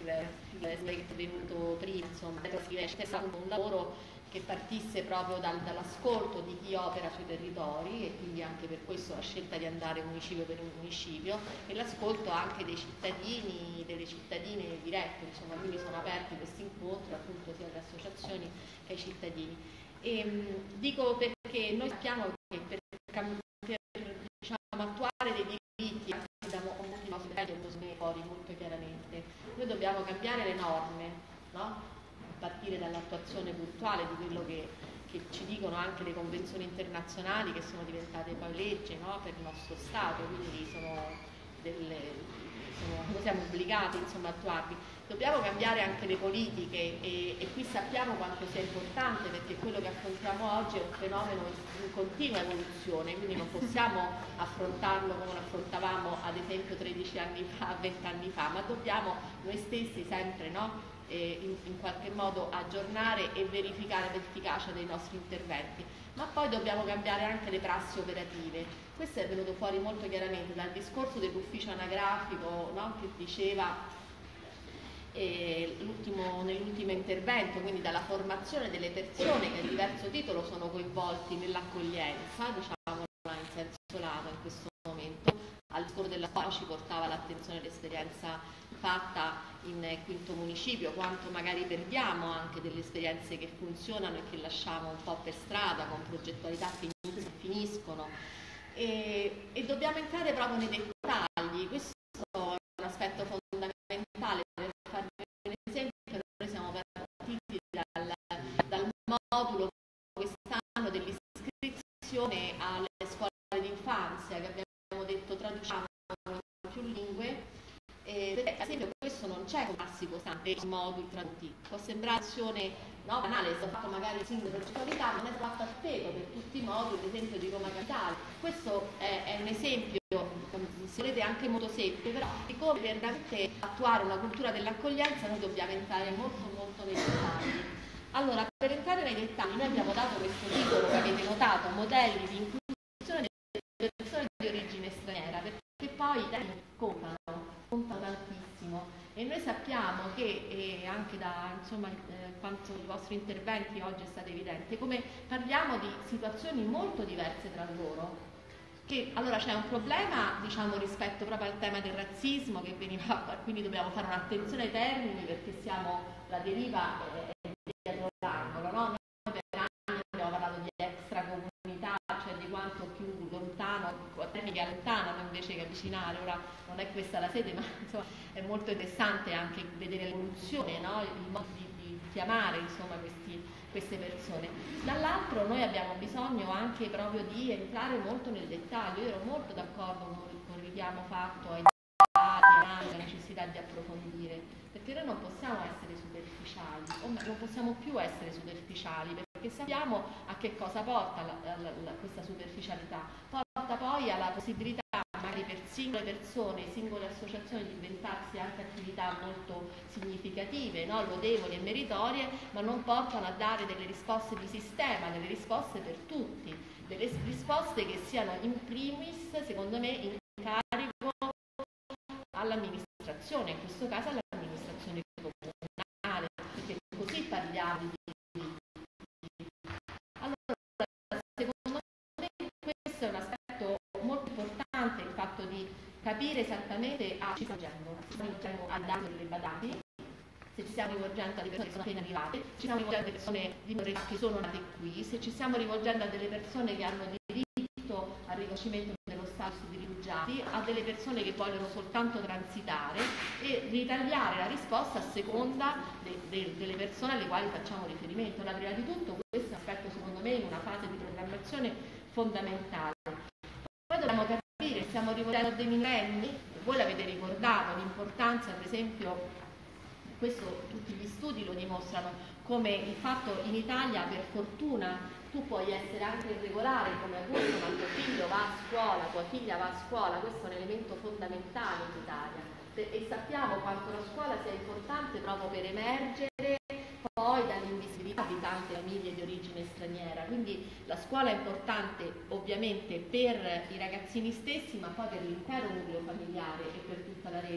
che è venuto prima, insomma, è stato un lavoro che partisse proprio dall'ascolto di chi opera sui territori, e quindi anche per questo la scelta di andare municipio per municipio e l'ascolto anche dei cittadini, delle cittadine dirette, insomma, quindi sono aperti questi incontri appunto sia alle associazioni che ai cittadini. E, dico perché noi sappiamo che per attuare dei diritti, anche da fuori molto chiaramente, noi dobbiamo cambiare le norme, no? A partire dall'attuazione puntuale di quello che ci dicono anche le convenzioni internazionali che sono diventate poi legge, no? Per il nostro Stato, quindi noi siamo obbligati, insomma, a attuarli. Dobbiamo cambiare anche le politiche e qui sappiamo quanto sia importante, perché quello che affrontiamo oggi è un fenomeno in continua evoluzione, quindi non possiamo affrontarlo come lo affrontavamo ad esempio 13 anni fa, 20 anni fa, ma dobbiamo noi stessi sempre, no? In qualche modo aggiornare e verificare l'efficacia dei nostri interventi, ma poi dobbiamo cambiare anche le prassi operative. Questo è venuto fuori molto chiaramente dal discorso dell'ufficio anagrafico, no? Che diceva nell'ultimo intervento, quindi dalla formazione delle persone che a diverso titolo sono coinvolti nell'accoglienza, diciamo in senso lato in questo momento, al discorso della quale ci portava l'attenzione l'esperienza fatta in quinto municipio, quanto magari perdiamo anche delle esperienze che funzionano e che lasciamo un po' per strada con progettualità che finiscono e dobbiamo entrare proprio nei dettagli. Questo è un aspetto fondamentale. Per farvi un esempio, noi siamo partiti dal modulo quest'anno dell'iscrizione alle scuole d'infanzia, che abbiamo detto traduciamo in più lingue. Perché ad esempio questo non c'è come passi costante in moduli tradotti, può sembrare un'azione, no, banale, se ho fatto magari il singolo progettualità, non è fatto al peso per tutti i moduli, ad esempio di Roma Capitale. Questo è un esempio, se volete, anche molto semplice, però di come veramente attuare una cultura dell'accoglienza noi dobbiamo entrare molto nei dettagli. Allora, per entrare nei dettagli noi abbiamo dato questo titolo che avete notato, modelli di inclusione delle persone di origine straniera, perché poi i temi contano tantissimo e noi sappiamo che anche da, insomma, quanto i vostri interventi oggi è stato evidente come parliamo di situazioni molto diverse tra loro, che allora c'è un problema, diciamo, rispetto proprio al tema del razzismo che veniva, quindi dobbiamo fare un'attenzione ai termini, perché siamo, la deriva è dietro l'angolo, no? Noi per anni abbiamo parlato di extracomunità, cioè di quanto più lontano, termini che allontanano invece che avvicinare. Ora non è questa la sede, ma insomma è molto interessante anche vedere l'evoluzione, no? Il modo di chiamare, insomma, queste persone. Dall'altro noi abbiamo bisogno anche proprio di entrare molto nel dettaglio. Io ero molto d'accordo con il richiamo fatto ai dati, alla necessità di approfondire, perché noi non possiamo essere superficiali, o non possiamo più essere superficiali, perché sappiamo a che cosa porta questa superficialità. Porta poi alla possibilità magari per singole persone, singole associazioni di inventarsi anche attività molto significative, no? Lodevoli e meritorie, ma non portano a dare delle risposte di sistema, delle risposte per tutti, delle risposte che siano in primis, secondo me, in carico all'amministrazione, in questo caso all'amministrazione comunale, perché così parliamo di... capire esattamente a ci stiamo andando delle badate, se ci stiamo rivolgendo a delle persone che sono appena arrivate, ci stiamo rivolgendo a persone di minorità che sono nate qui, se ci stiamo rivolgendo a delle persone che hanno diritto al riconoscimento dello status di rifugiati, a delle persone che vogliono soltanto transitare, e ritagliare la risposta a seconda delle persone alle quali facciamo riferimento. Allora, prima di tutto questo è un aspetto, secondo me, in una fase di programmazione fondamentale. Poi dobbiamo capire, stiamo rivolgendo a dei minorenni. Voi l'avete ricordato, l'importanza, per esempio, questo tutti gli studi lo dimostrano, come il fatto in Italia, per fortuna, tu puoi essere anche irregolare come adulto, ma tuo figlio va a scuola, tua figlia va a scuola. Questo è un elemento fondamentale in Italia, e sappiamo quanto la scuola sia importante proprio per emergere poi dall'invisibilità di tante famiglie di origine straniera. Quindi la scuola è importante ovviamente per i ragazzini stessi, ma poi per l'intero nucleo familiare e per tutta la rete.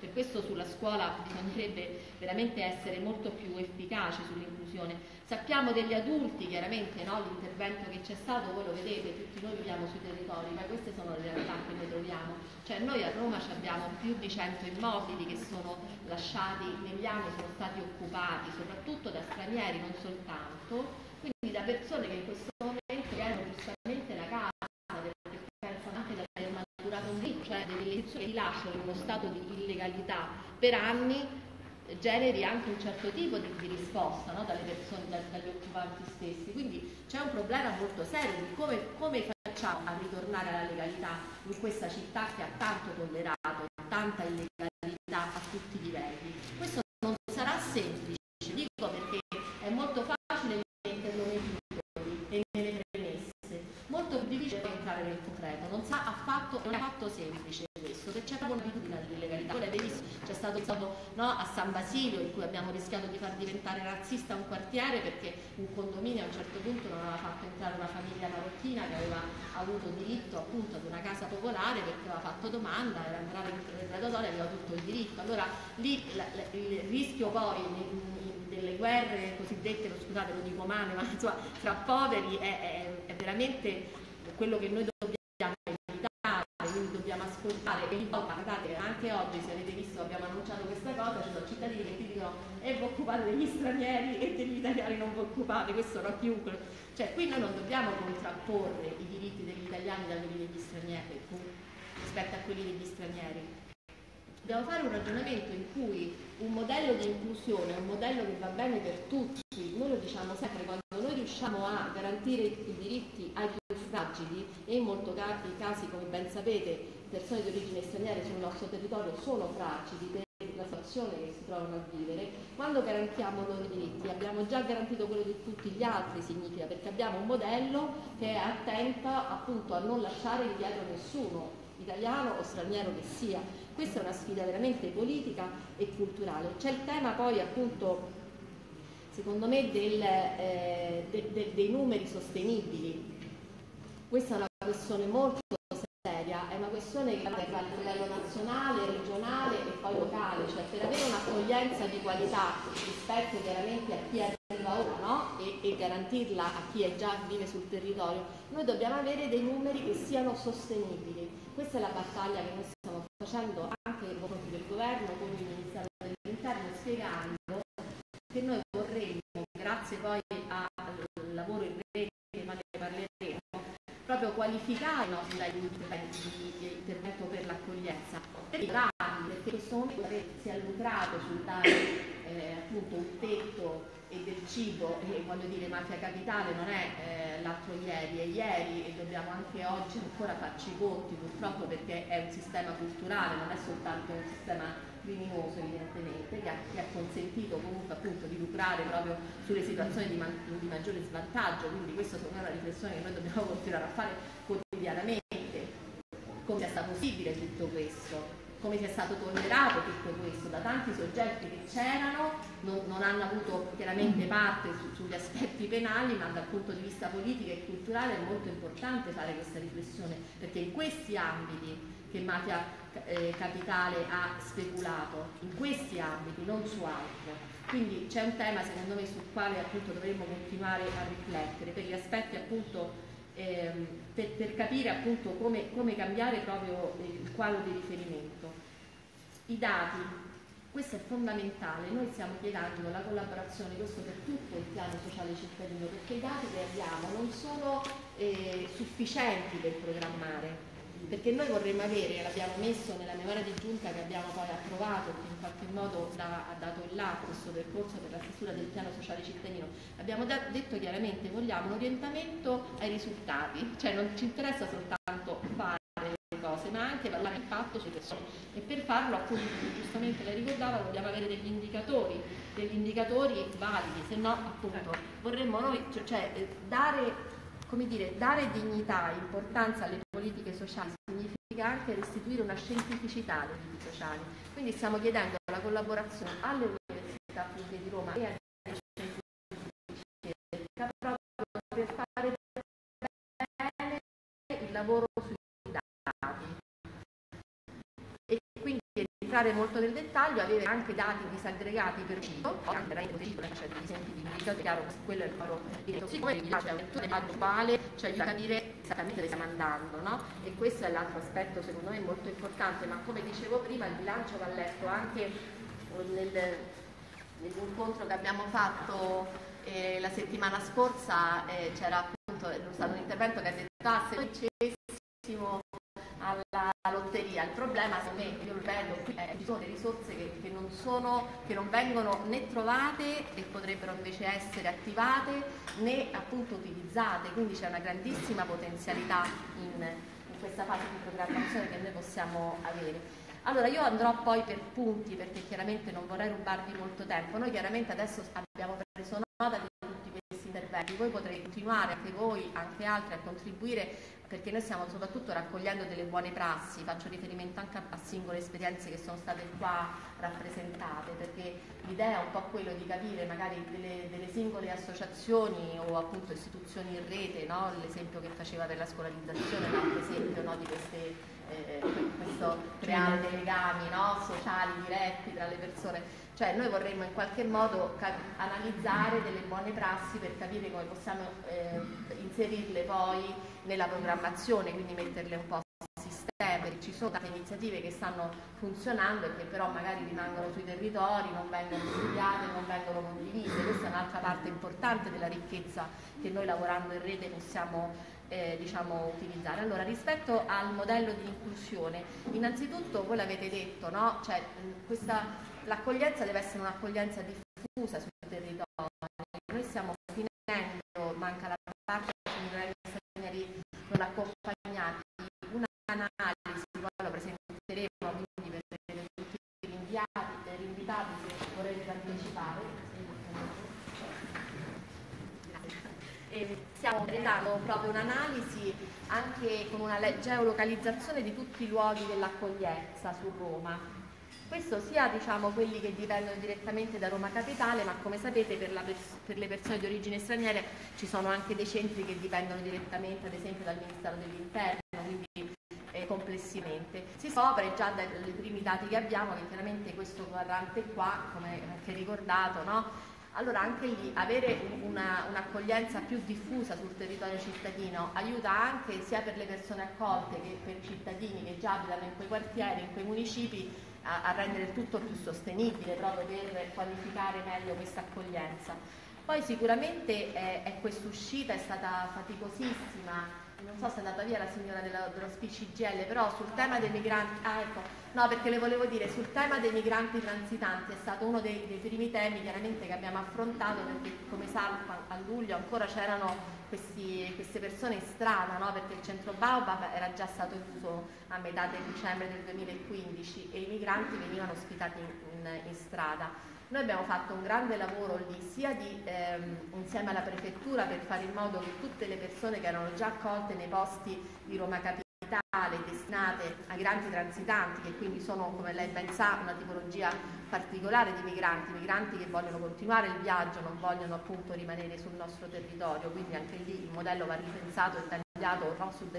Per questo sulla scuola bisognerebbe veramente essere molto più efficaci sull'inclusione. Sappiamo degli adulti, chiaramente, no? L'intervento che c'è stato, voi lo vedete, tutti noi viviamo sui territori, ma queste sono le realtà che noi troviamo. Cioè noi a Roma abbiamo più di 100 immobili che sono lasciati negli anni, sono stati occupati, soprattutto da stranieri, non soltanto, quindi da persone che in questo momento erano giustamente la casa, perché pensano anche di aver maturato un diritto, cioè delle elezioni che rilasciano in uno stato di illegalità per anni, generi anche un certo tipo di risposta, no? Dalle persone, dagli occupanti stessi. Quindi c'è un problema molto serio di come facciamo a ritornare alla legalità in questa città che ha tanto tollerato, tanta illegalità a tutti i livelli. Questo non sarà semplice. Non è affatto semplice questo, perché c'è proprio un'abitudine dell'illegalità. Voi l'avete visto, c'è stato un episodio, no, a San Basilio, in cui abbiamo rischiato di far diventare razzista un quartiere, perché un condominio a un certo punto non aveva fatto entrare una famiglia marocchina che aveva avuto diritto appunto ad una casa popolare, perché aveva fatto domanda, era entrata dentro le graduatorie, aveva tutto il diritto. Allora lì il rischio poi delle guerre cosiddette, scusate lo dico male, ma insomma, tra poveri è veramente quello che noi dobbiamo. Dobbiamo ascoltare, e guardate, anche oggi, se avete visto, abbiamo annunciato questa cosa, ci sono cittadini che ti dicono e vi occupate degli stranieri e degli italiani non vi occupate, questo non chiunque. Cioè qui noi non dobbiamo contrapporre i diritti degli italiani da quelli degli stranieri, rispetto a quelli degli stranieri. Dobbiamo fare un ragionamento in cui un modello di inclusione, un modello che va bene per tutti, noi lo diciamo sempre, quando noi riusciamo a garantire i diritti ai più fragili, e in molti casi, come ben sapete, persone di origine straniera sul nostro territorio sono fragili per la situazione che si trovano a vivere, quando garantiamo loro i diritti, abbiamo già garantito quello di tutti gli altri, significa, perché abbiamo un modello che attenta appunto a non lasciare indietro nessuno, italiano o straniero che sia. Questa è una sfida veramente politica e culturale. C'è il tema poi appunto, secondo me, dei numeri sostenibili. Questa è una questione molto seria, è una questione che va a livello nazionale, regionale e poi locale, cioè per avere un'accoglienza di qualità rispetto chiaramente a chi arriva da ora, no? E garantirla a chi è già vive sul territorio, noi dobbiamo avere dei numeri che siano sostenibili. Questa è la battaglia che noi stiamo facendo anche nei confronti del governo, con il Ministero dell'Interno, spiegando che noi vorremmo, grazie poi al lavoro in rete, ma ne parleremo, proprio qualificare i nostri aiuti di intervento per l'accoglienza, perché questo momento si è lucrato sul dare appunto un tetto e del cibo, e voglio dire Mafia Capitale non è l'altro ieri, è ieri, e dobbiamo anche oggi ancora farci i conti purtroppo, perché è un sistema culturale, non è soltanto un sistema criminoso evidentemente, che ha consentito comunque appunto di lucrare proprio sulle situazioni di maggiore svantaggio. Quindi questa è una riflessione che noi dobbiamo continuare a fare quotidianamente, come sia stato possibile tutto questo, come sia stato tollerato tutto questo da tanti soggetti che c'erano, non hanno avuto chiaramente parte sugli aspetti penali, ma dal punto di vista politico e culturale è molto importante fare questa riflessione, perché in questi ambiti che Mafia Capitale ha speculato, in questi ambiti, non su altro. Quindi c'è un tema secondo me sul quale appunto dovremmo continuare a riflettere per gli aspetti appunto per capire appunto come cambiare proprio il quadro di riferimento. I dati, questo è fondamentale, noi stiamo chiedendo la collaborazione, questo per tutto il piano sociale cittadino, perché i dati che abbiamo non sono sufficienti per programmare, perché noi vorremmo avere, l'abbiamo messo nella memoria di giunta che abbiamo poi approvato, che in qualche modo ha dato il là questo percorso per la stesura del piano sociale cittadino, abbiamo detto chiaramente vogliamo un orientamento ai risultati, cioè non ci interessa soltanto fare le cose ma anche parlare di impatto sulle persone, e per farlo appunto, giustamente lei ricordava, dobbiamo avere degli indicatori validi, se no appunto vorremmo noi cioè dare, come dire, dare dignità e importanza alle politiche sociali significa anche restituire una scientificità alle politiche sociali. Quindi stiamo chiedendo la collaborazione alle università pubbliche di Roma e alle centri di ricerca proprio per fare bene il lavoro sui dati. E quindi entrare molto nel dettaglio, avere anche dati disaggregati per cibo, anche da esempi di indicato, chiaro che quello è il loro diritto, siccome il bilancio è un tema globale, ci aiuta a capire esattamente dove stiamo andando, no? E questo è l'altro aspetto secondo me molto importante, ma come dicevo prima il bilancio va letto anche nell'incontro che abbiamo fatto la settimana scorsa, c'era appunto stato un intervento che ha detto se vincessimo alla lotteria, il problema secondo me, io lo vedo qui, ci sono delle risorse che non vengono né trovate e potrebbero invece essere attivate né appunto utilizzate, quindi c'è una grandissima potenzialità in questa fase di programmazione che noi possiamo avere. Allora io andrò poi per punti, perché chiaramente non vorrei rubarvi molto tempo. Noi chiaramente adesso abbiamo preso nota di interventi, voi potrete continuare anche voi, anche altri, a contribuire, perché noi stiamo soprattutto raccogliendo delle buone prassi, faccio riferimento anche a singole esperienze che sono state qua rappresentate, perché l'idea è un po' quello di capire magari delle singole associazioni o appunto istituzioni in rete, no? L'esempio che faceva per la scolarizzazione è un altro esempio, no? Di queste... questo creare dei legami, no? Sociali diretti tra le persone, cioè noi vorremmo in qualche modo analizzare delle buone prassi per capire come possiamo inserirle poi nella programmazione, quindi metterle un po' a sistema, perché ci sono tante iniziative che stanno funzionando e che però magari rimangono sui territori, non vengono studiate, non vengono condivise. Questa è un'altra parte importante della ricchezza che noi lavorando in rete possiamo diciamo utilizzare. Allora rispetto al modello di inclusione, innanzitutto voi l'avete detto, no? Cioè, l'accoglienza deve essere un'accoglienza diffusa sul territorio. Noi stiamo finendo, manca la parte dei stranieri non accompagnati, un'analisi, poi la presenteremo quindi per tutti gli inviati, per gli invitati che vorrete partecipare. Stiamo creando proprio un'analisi anche con una geolocalizzazione di tutti i luoghi dell'accoglienza su Roma. Questo sia diciamo quelli che dipendono direttamente da Roma Capitale, ma come sapete per le persone di origine straniera ci sono anche dei centri che dipendono direttamente ad esempio dal Ministero dell'Interno, quindi complessivamente. Si scopre già dai primi dati che abbiamo che chiaramente questo quadrante qua, come anche ricordato, no? Allora anche lì avere un'accoglienza più diffusa sul territorio cittadino aiuta anche sia per le persone accolte che per i cittadini che già abitano in quei quartieri, in quei municipi, a rendere il tutto più sostenibile, proprio per qualificare meglio questa accoglienza. Poi sicuramente quest'uscita è stata faticosissima. Non so se è andata via la signora dello SPCGL, però sul tema dei migranti, no, perché le volevo dire, sul tema dei migranti transitanti è stato uno dei primi temi chiaramente che abbiamo affrontato, perché come sa a luglio ancora c'erano queste persone in strada, no? Perché il centro Baobab era già stato chiuso a metà del dicembre del 2015 e i migranti venivano ospitati in strada. Noi abbiamo fatto un grande lavoro lì, sia insieme alla prefettura, per fare in modo che tutte le persone che erano già accolte nei posti di Roma Capitale, destinate ai migranti transitanti, che quindi sono, come lei ben sa, una tipologia particolare di migranti che vogliono continuare il viaggio, non vogliono appunto rimanere sul nostro territorio, quindi anche lì il modello va ripensato e tagliato, no, su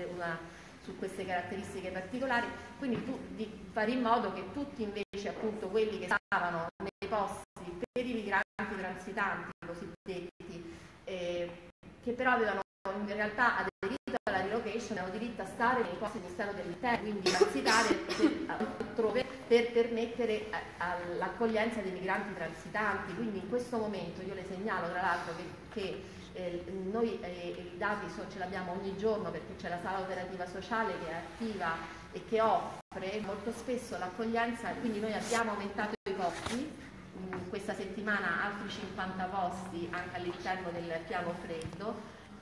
queste caratteristiche particolari, quindi di fare in modo che tutti invece appunto quelli che stavano nei posti per i migranti transitanti cosiddetti, che però avevano in realtà aderito alla relocation, avevano diritto a stare nei posti del Ministero dell'Interno, quindi transitare altrove per permettere all'accoglienza dei migranti transitanti. Quindi in questo momento io le segnalo tra l'altro che noi i dati ce li abbiamo ogni giorno, perché c'è la sala operativa sociale che è attiva e che offre molto spesso l'accoglienza, quindi noi abbiamo aumentato i costi. Questa settimana altri 50 posti anche all'interno del piano freddo,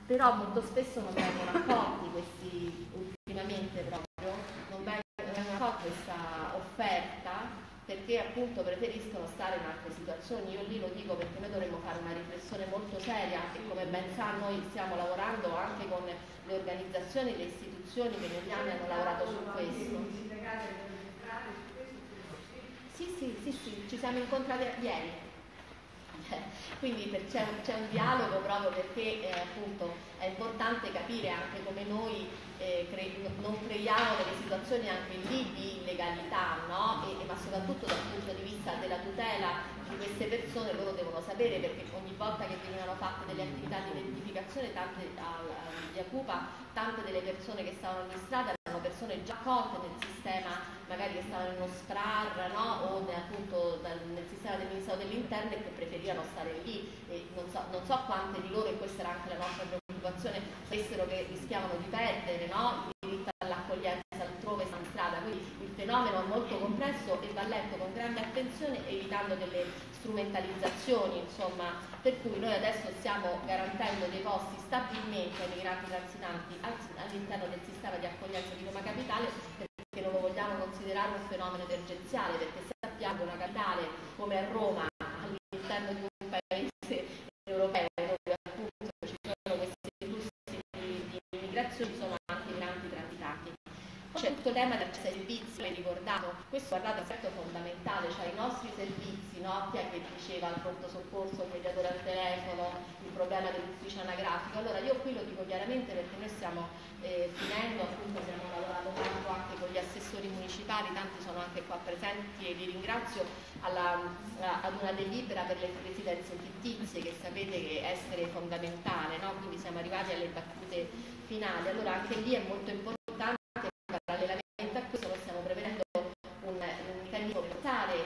però molto spesso non vengono accolti questi, ultimamente proprio, non vengono accolti questa offerta, perché appunto preferiscono stare in altre situazioni. Io lì lo dico perché noi dovremmo fare una riflessione molto seria e, come ben sa, noi stiamo lavorando anche con le organizzazioni e le istituzioni che negli anni hanno lavorato su questo. Sì, ci siamo incontrati ieri, quindi c'è un dialogo proprio perché appunto è importante capire anche come noi non creiamo delle situazioni anche lì di illegalità, no? Ma soprattutto dal punto di vista della tutela di queste persone, loro devono sapere, perché ogni volta che venivano fatte delle attività di identificazione, di Acupa, tante delle persone che stavano in strada erano persone già accolte nel sistema, magari che stavano in uno SPRA, no? O appunto nel sistema del Ministero dell'Interno, e che preferivano stare lì, e non so quante di loro, e questa era anche la nostra preoccupazione, sapessero che rischiavano di perdere, no? Il diritto all'accoglienza altrove sta in strada. Quindi il fenomeno è molto complesso e va letto con grande attenzione, evitando delle strumentalizzazioni, insomma, per cui noi adesso stiamo garantendo dei posti stabilmente ai migranti transitanti all'interno del sistema di accoglienza di Roma Capitale, che non lo vogliamo considerare un fenomeno emergenziale, perché sappiamo che una capitale come a Roma, all'interno di un paese europeo dove appunto ci sono questi flussi di immigrazione, ci sono anche migranti transitati. Poi c'è tutto il tema del servizio, l'hai ricordato, questo è un aspetto fondamentale, cioè i nostri servizi, no? Chi è che diceva al pronto soccorso, il mediatore al telefono, il problema dell'ufficio anagrafico? Allora io qui lo dico chiaramente perché noi stiamo finendo, appunto stiamo lavorando tanto anche con gli assessori municipali, tanti sono anche qua presenti e vi ringrazio, ad una delibera per le residenze fittizie, che sapete che essere fondamentale, no? Quindi siamo arrivati alle battute finali. Allora anche lì è molto importante, parallelamente a questo noi stiamo prevedendo un meccanismo per portare,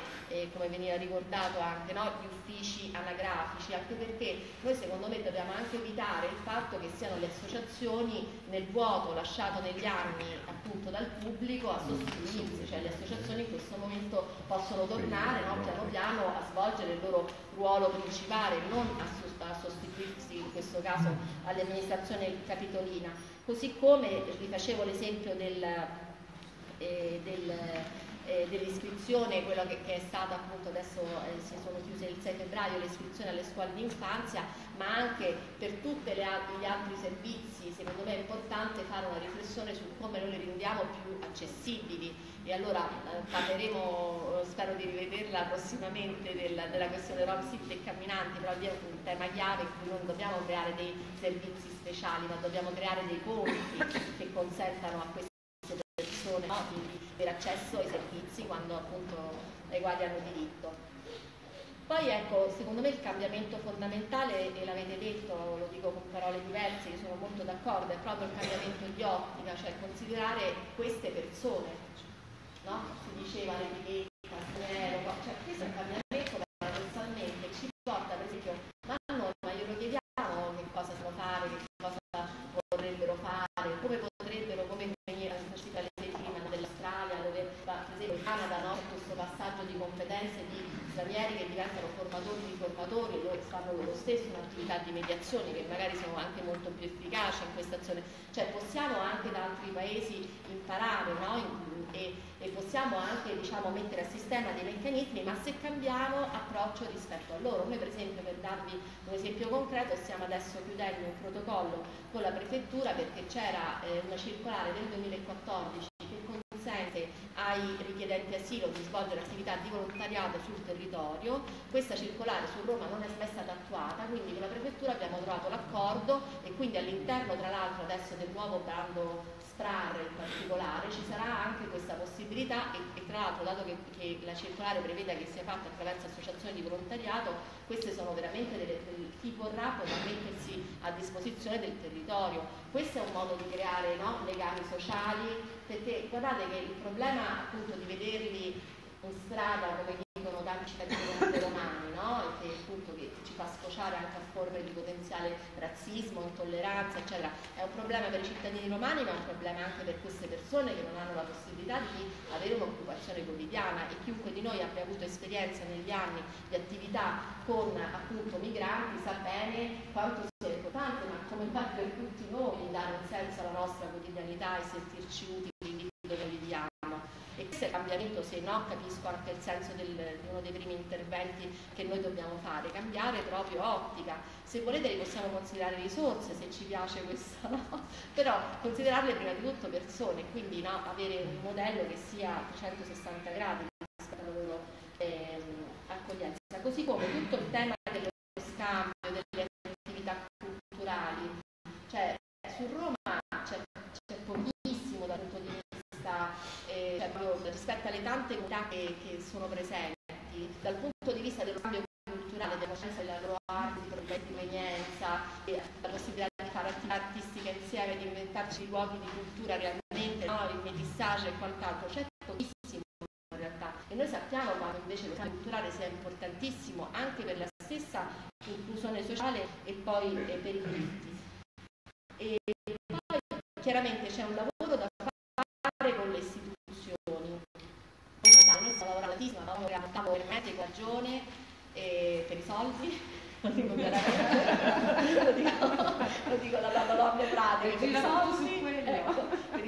come veniva ricordato anche, no? Gli uffici anagrafici, anche perché noi secondo me dobbiamo anche evitare il fatto che siano le associazioni nel vuoto lasciato negli anni appunto dal pubblico a sostituirsi, cioè le associazioni in questo momento possono tornare, no? Piano piano a svolgere il loro ruolo principale, non a sostituirsi in questo caso all'amministrazione capitolina, così come vi facevo l'esempio dell'iscrizione, quello che è stato appunto adesso, si sono chiuse il 6 febbraio le iscrizioni alle scuole di infanzia, ma anche per tutti gli altri servizi. Secondo me è importante fare una riflessione su come noi li rendiamo più accessibili, e allora parleremo, spero di rivederla prossimamente, della questione Rom Sit e camminanti, però lì è un tema chiave in cui non dobbiamo creare dei servizi speciali, ma dobbiamo creare dei conti che consentano a questi, no, per accesso ai servizi quando appunto ai quali hanno diritto. Poi ecco, secondo me il cambiamento fondamentale, e l'avete detto, lo dico con parole diverse, io sono molto d'accordo, è proprio il cambiamento di ottica, cioè considerare queste persone, no? Si diceva l'etichetta, straniero, cioè questo è un cambiamento paradossalmente ci porta, per esempio, ma noi glielo chiediamo che cosa sanno fare, che cosa vorrebbero fare, come potrebbero, come venire a citare l'esempio prima dell'Australia, dove per esempio in Canada, no? Questo passaggio di competenze di stranieri che diventano formatori di formatori, loro fanno lo stesso un'attività di mediazione che magari sono anche molto più efficaci in questa azione, cioè possiamo anche da altri paesi imparare, no? E possiamo anche, diciamo, mettere a sistema dei meccanismi, ma se cambiamo approccio rispetto a loro. Noi per esempio, per darvi un esempio concreto, stiamo adesso chiudendo un protocollo con la prefettura perché c'era una circolare del 2014 consente ai richiedenti asilo di svolgere attività di volontariato sul territorio. Questa circolare su Roma non è mai stata attuata, quindi con la prefettura abbiamo trovato l'accordo e quindi all'interno, tra l'altro, adesso del nuovo bando SPRA in particolare ci sarà anche questa possibilità e tra l'altro, dato che la circolare prevede che sia fatta attraverso associazioni di volontariato, queste sono veramente chi vorrà potrà mettersi a disposizione del territorio. Questo è un modo di creare, no, legami sociali, perché guardate che il problema appunto di vederli in strada, come dicono tanti cittadini romani, no? Che appunto che ci fa scocciare anche a forme di potenziale razzismo, intolleranza, eccetera, è un problema per i cittadini romani, ma è un problema anche per queste persone che non hanno la possibilità di avere un'occupazione quotidiana. E chiunque di noi abbia avuto esperienza negli anni di attività con appunto migranti sa bene quanto sia importante, ma come va per tutti noi, dare un senso alla nostra quotidianità e sentirci utili dove viviamo. E questo è il cambiamento, se no capisco anche il senso di uno dei primi interventi che noi dobbiamo fare, cambiare proprio ottica. Se volete li possiamo considerare risorse, se ci piace questo, no? Però considerarle prima di tutto persone, quindi no, avere un modello che sia a 360 gradi rispetto alla loro accoglienza. Così come tutto il tema dello scambio, delle attività culturali, cioè su Roma c'è pochissimo dal punto di vista, cioè, rispetto alle tante comunità che sono presenti, dal punto di vista dello scambio culturale, della scienza della loro arte, di provenienza, la possibilità di fare attività artistica insieme, di inventarci luoghi di cultura realmente, no? Il metissage e quant'altro, c'è pochissimo in realtà. E noi sappiamo quanto invece lo scambio culturale sia importantissimo anche per la stessa inclusione sociale e poi per i diritti. E poi chiaramente c'è un lavoro da fare con le istituzioni. Noi stiamo lavorando tantissimo, abbiamo creato un tavolo ermetico a ragione per i soldi, lo dico dalla Baobab pratica, per i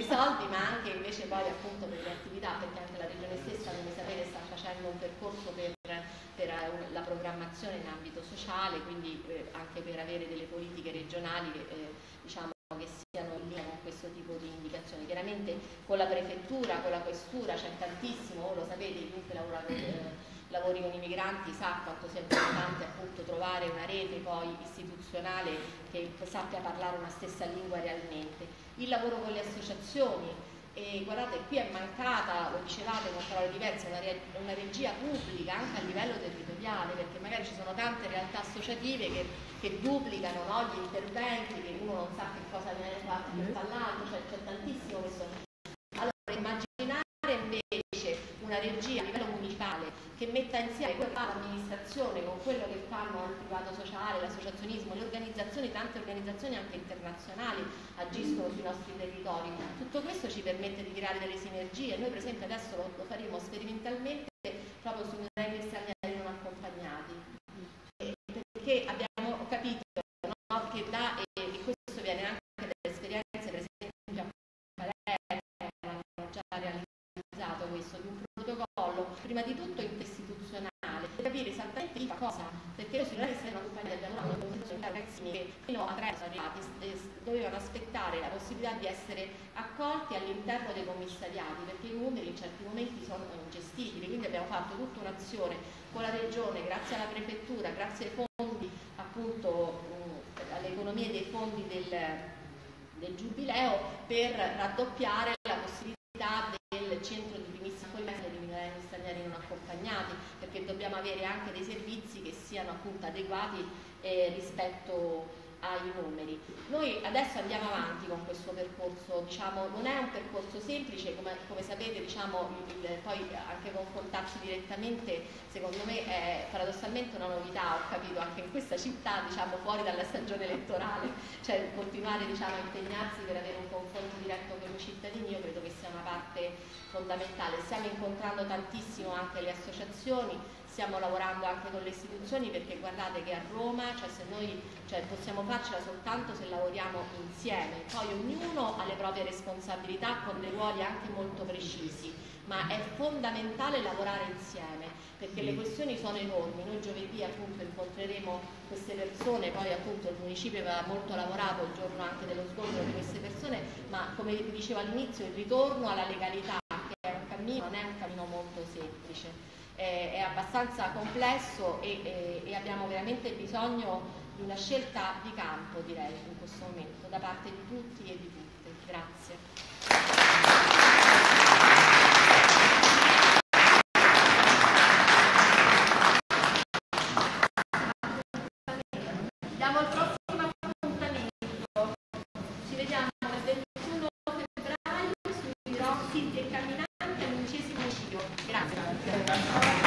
soldi, ma anche invece poi appunto per le attività, perché anche la regione stessa, come sapete, sta facendo un percorso per la programmazione in ambito sociale, quindi anche per avere delle politiche regionali diciamo, che siano in linea con questo tipo di indicazioni. Chiaramente con la prefettura, con la questura c'è tantissimo, lo sapete, chiunque lavori con i migranti sa quanto sia importante appunto trovare una rete poi istituzionale che sappia parlare una stessa lingua realmente. Il lavoro con le associazioni. E guardate, qui è mancata, lo dicevate con parole diverse, una regia pubblica anche a livello territoriale, perché magari ci sono tante realtà associative che duplicano, no, gli interventi, che uno non sa che cosa viene fatto, che fa l'altro, cioè c'è tantissimo questo. Allora immaginare invece una regia a livello municipale che metta insieme quello che fa l'amministrazione con quello che fanno il privato sociale, l'associazionismo, le organizzazioni, tante organizzazioni anche internazionali agiscono sui nostri territori. Tutto questo ci permette di creare delle sinergie. Noi per esempio adesso lo faremo sperimentalmente proprio sui minorenni e stranieri non accompagnati, perché abbiamo capito, no, che da e questo viene anche dalle esperienze per esempio a Palermo, hanno già realizzato questo di un protocollo prima di tutto interistituzionale per capire esattamente di cosa, perché noi sicuramente siamo accompagnati da una organizzazione di ragazzini che fino a 3 sono arrivati dovevano aspettare la possibilità di essere accolti all'interno dei commissariati, perché i numeri in certi momenti sono ingestibili. Quindi abbiamo fatto tutta un'azione con la regione, grazie alla prefettura, grazie ai fondi appunto alle economie dei fondi del giubileo, per raddoppiare la possibilità del centro di primissima accoglienza dei minorenni stranieri non accompagnati. accompagnati, perché dobbiamo avere anche dei servizi che siano appunto adeguati rispetto ai numeri. Noi adesso andiamo avanti con questo percorso, diciamo, non è un percorso semplice, come sapete, diciamo, poi anche confrontarsi direttamente secondo me è paradossalmente una novità, ho capito, anche in questa città, diciamo, fuori dalla stagione elettorale, cioè continuare, diciamo, a impegnarsi per avere un confronto diretto con i cittadini, io credo che sia una parte fondamentale. Stiamo incontrando tantissimo anche le associazioni, stiamo lavorando anche con le istituzioni, perché guardate che a Roma, cioè, se noi, cioè, possiamo farcela soltanto se lavoriamo insieme, poi ognuno ha le proprie responsabilità con dei ruoli anche molto precisi, ma è fondamentale lavorare insieme, perché le questioni sono enormi. Noi giovedì appunto incontreremo queste persone, poi appunto il municipio aveva molto lavorato il giorno anche dello scontro di queste persone, ma come vi dicevo all'inizio, il ritorno alla legalità, che è un cammino, non è un cammino molto semplice. È abbastanza complesso e abbiamo veramente bisogno di una scelta di campo, direi, in questo momento, da parte di tutti e di tutte. Grazie. Diamo il prossimo appuntamento. Ci vediamo il 21 febbraio sui Rossi del Camminante, all'11° Grazie.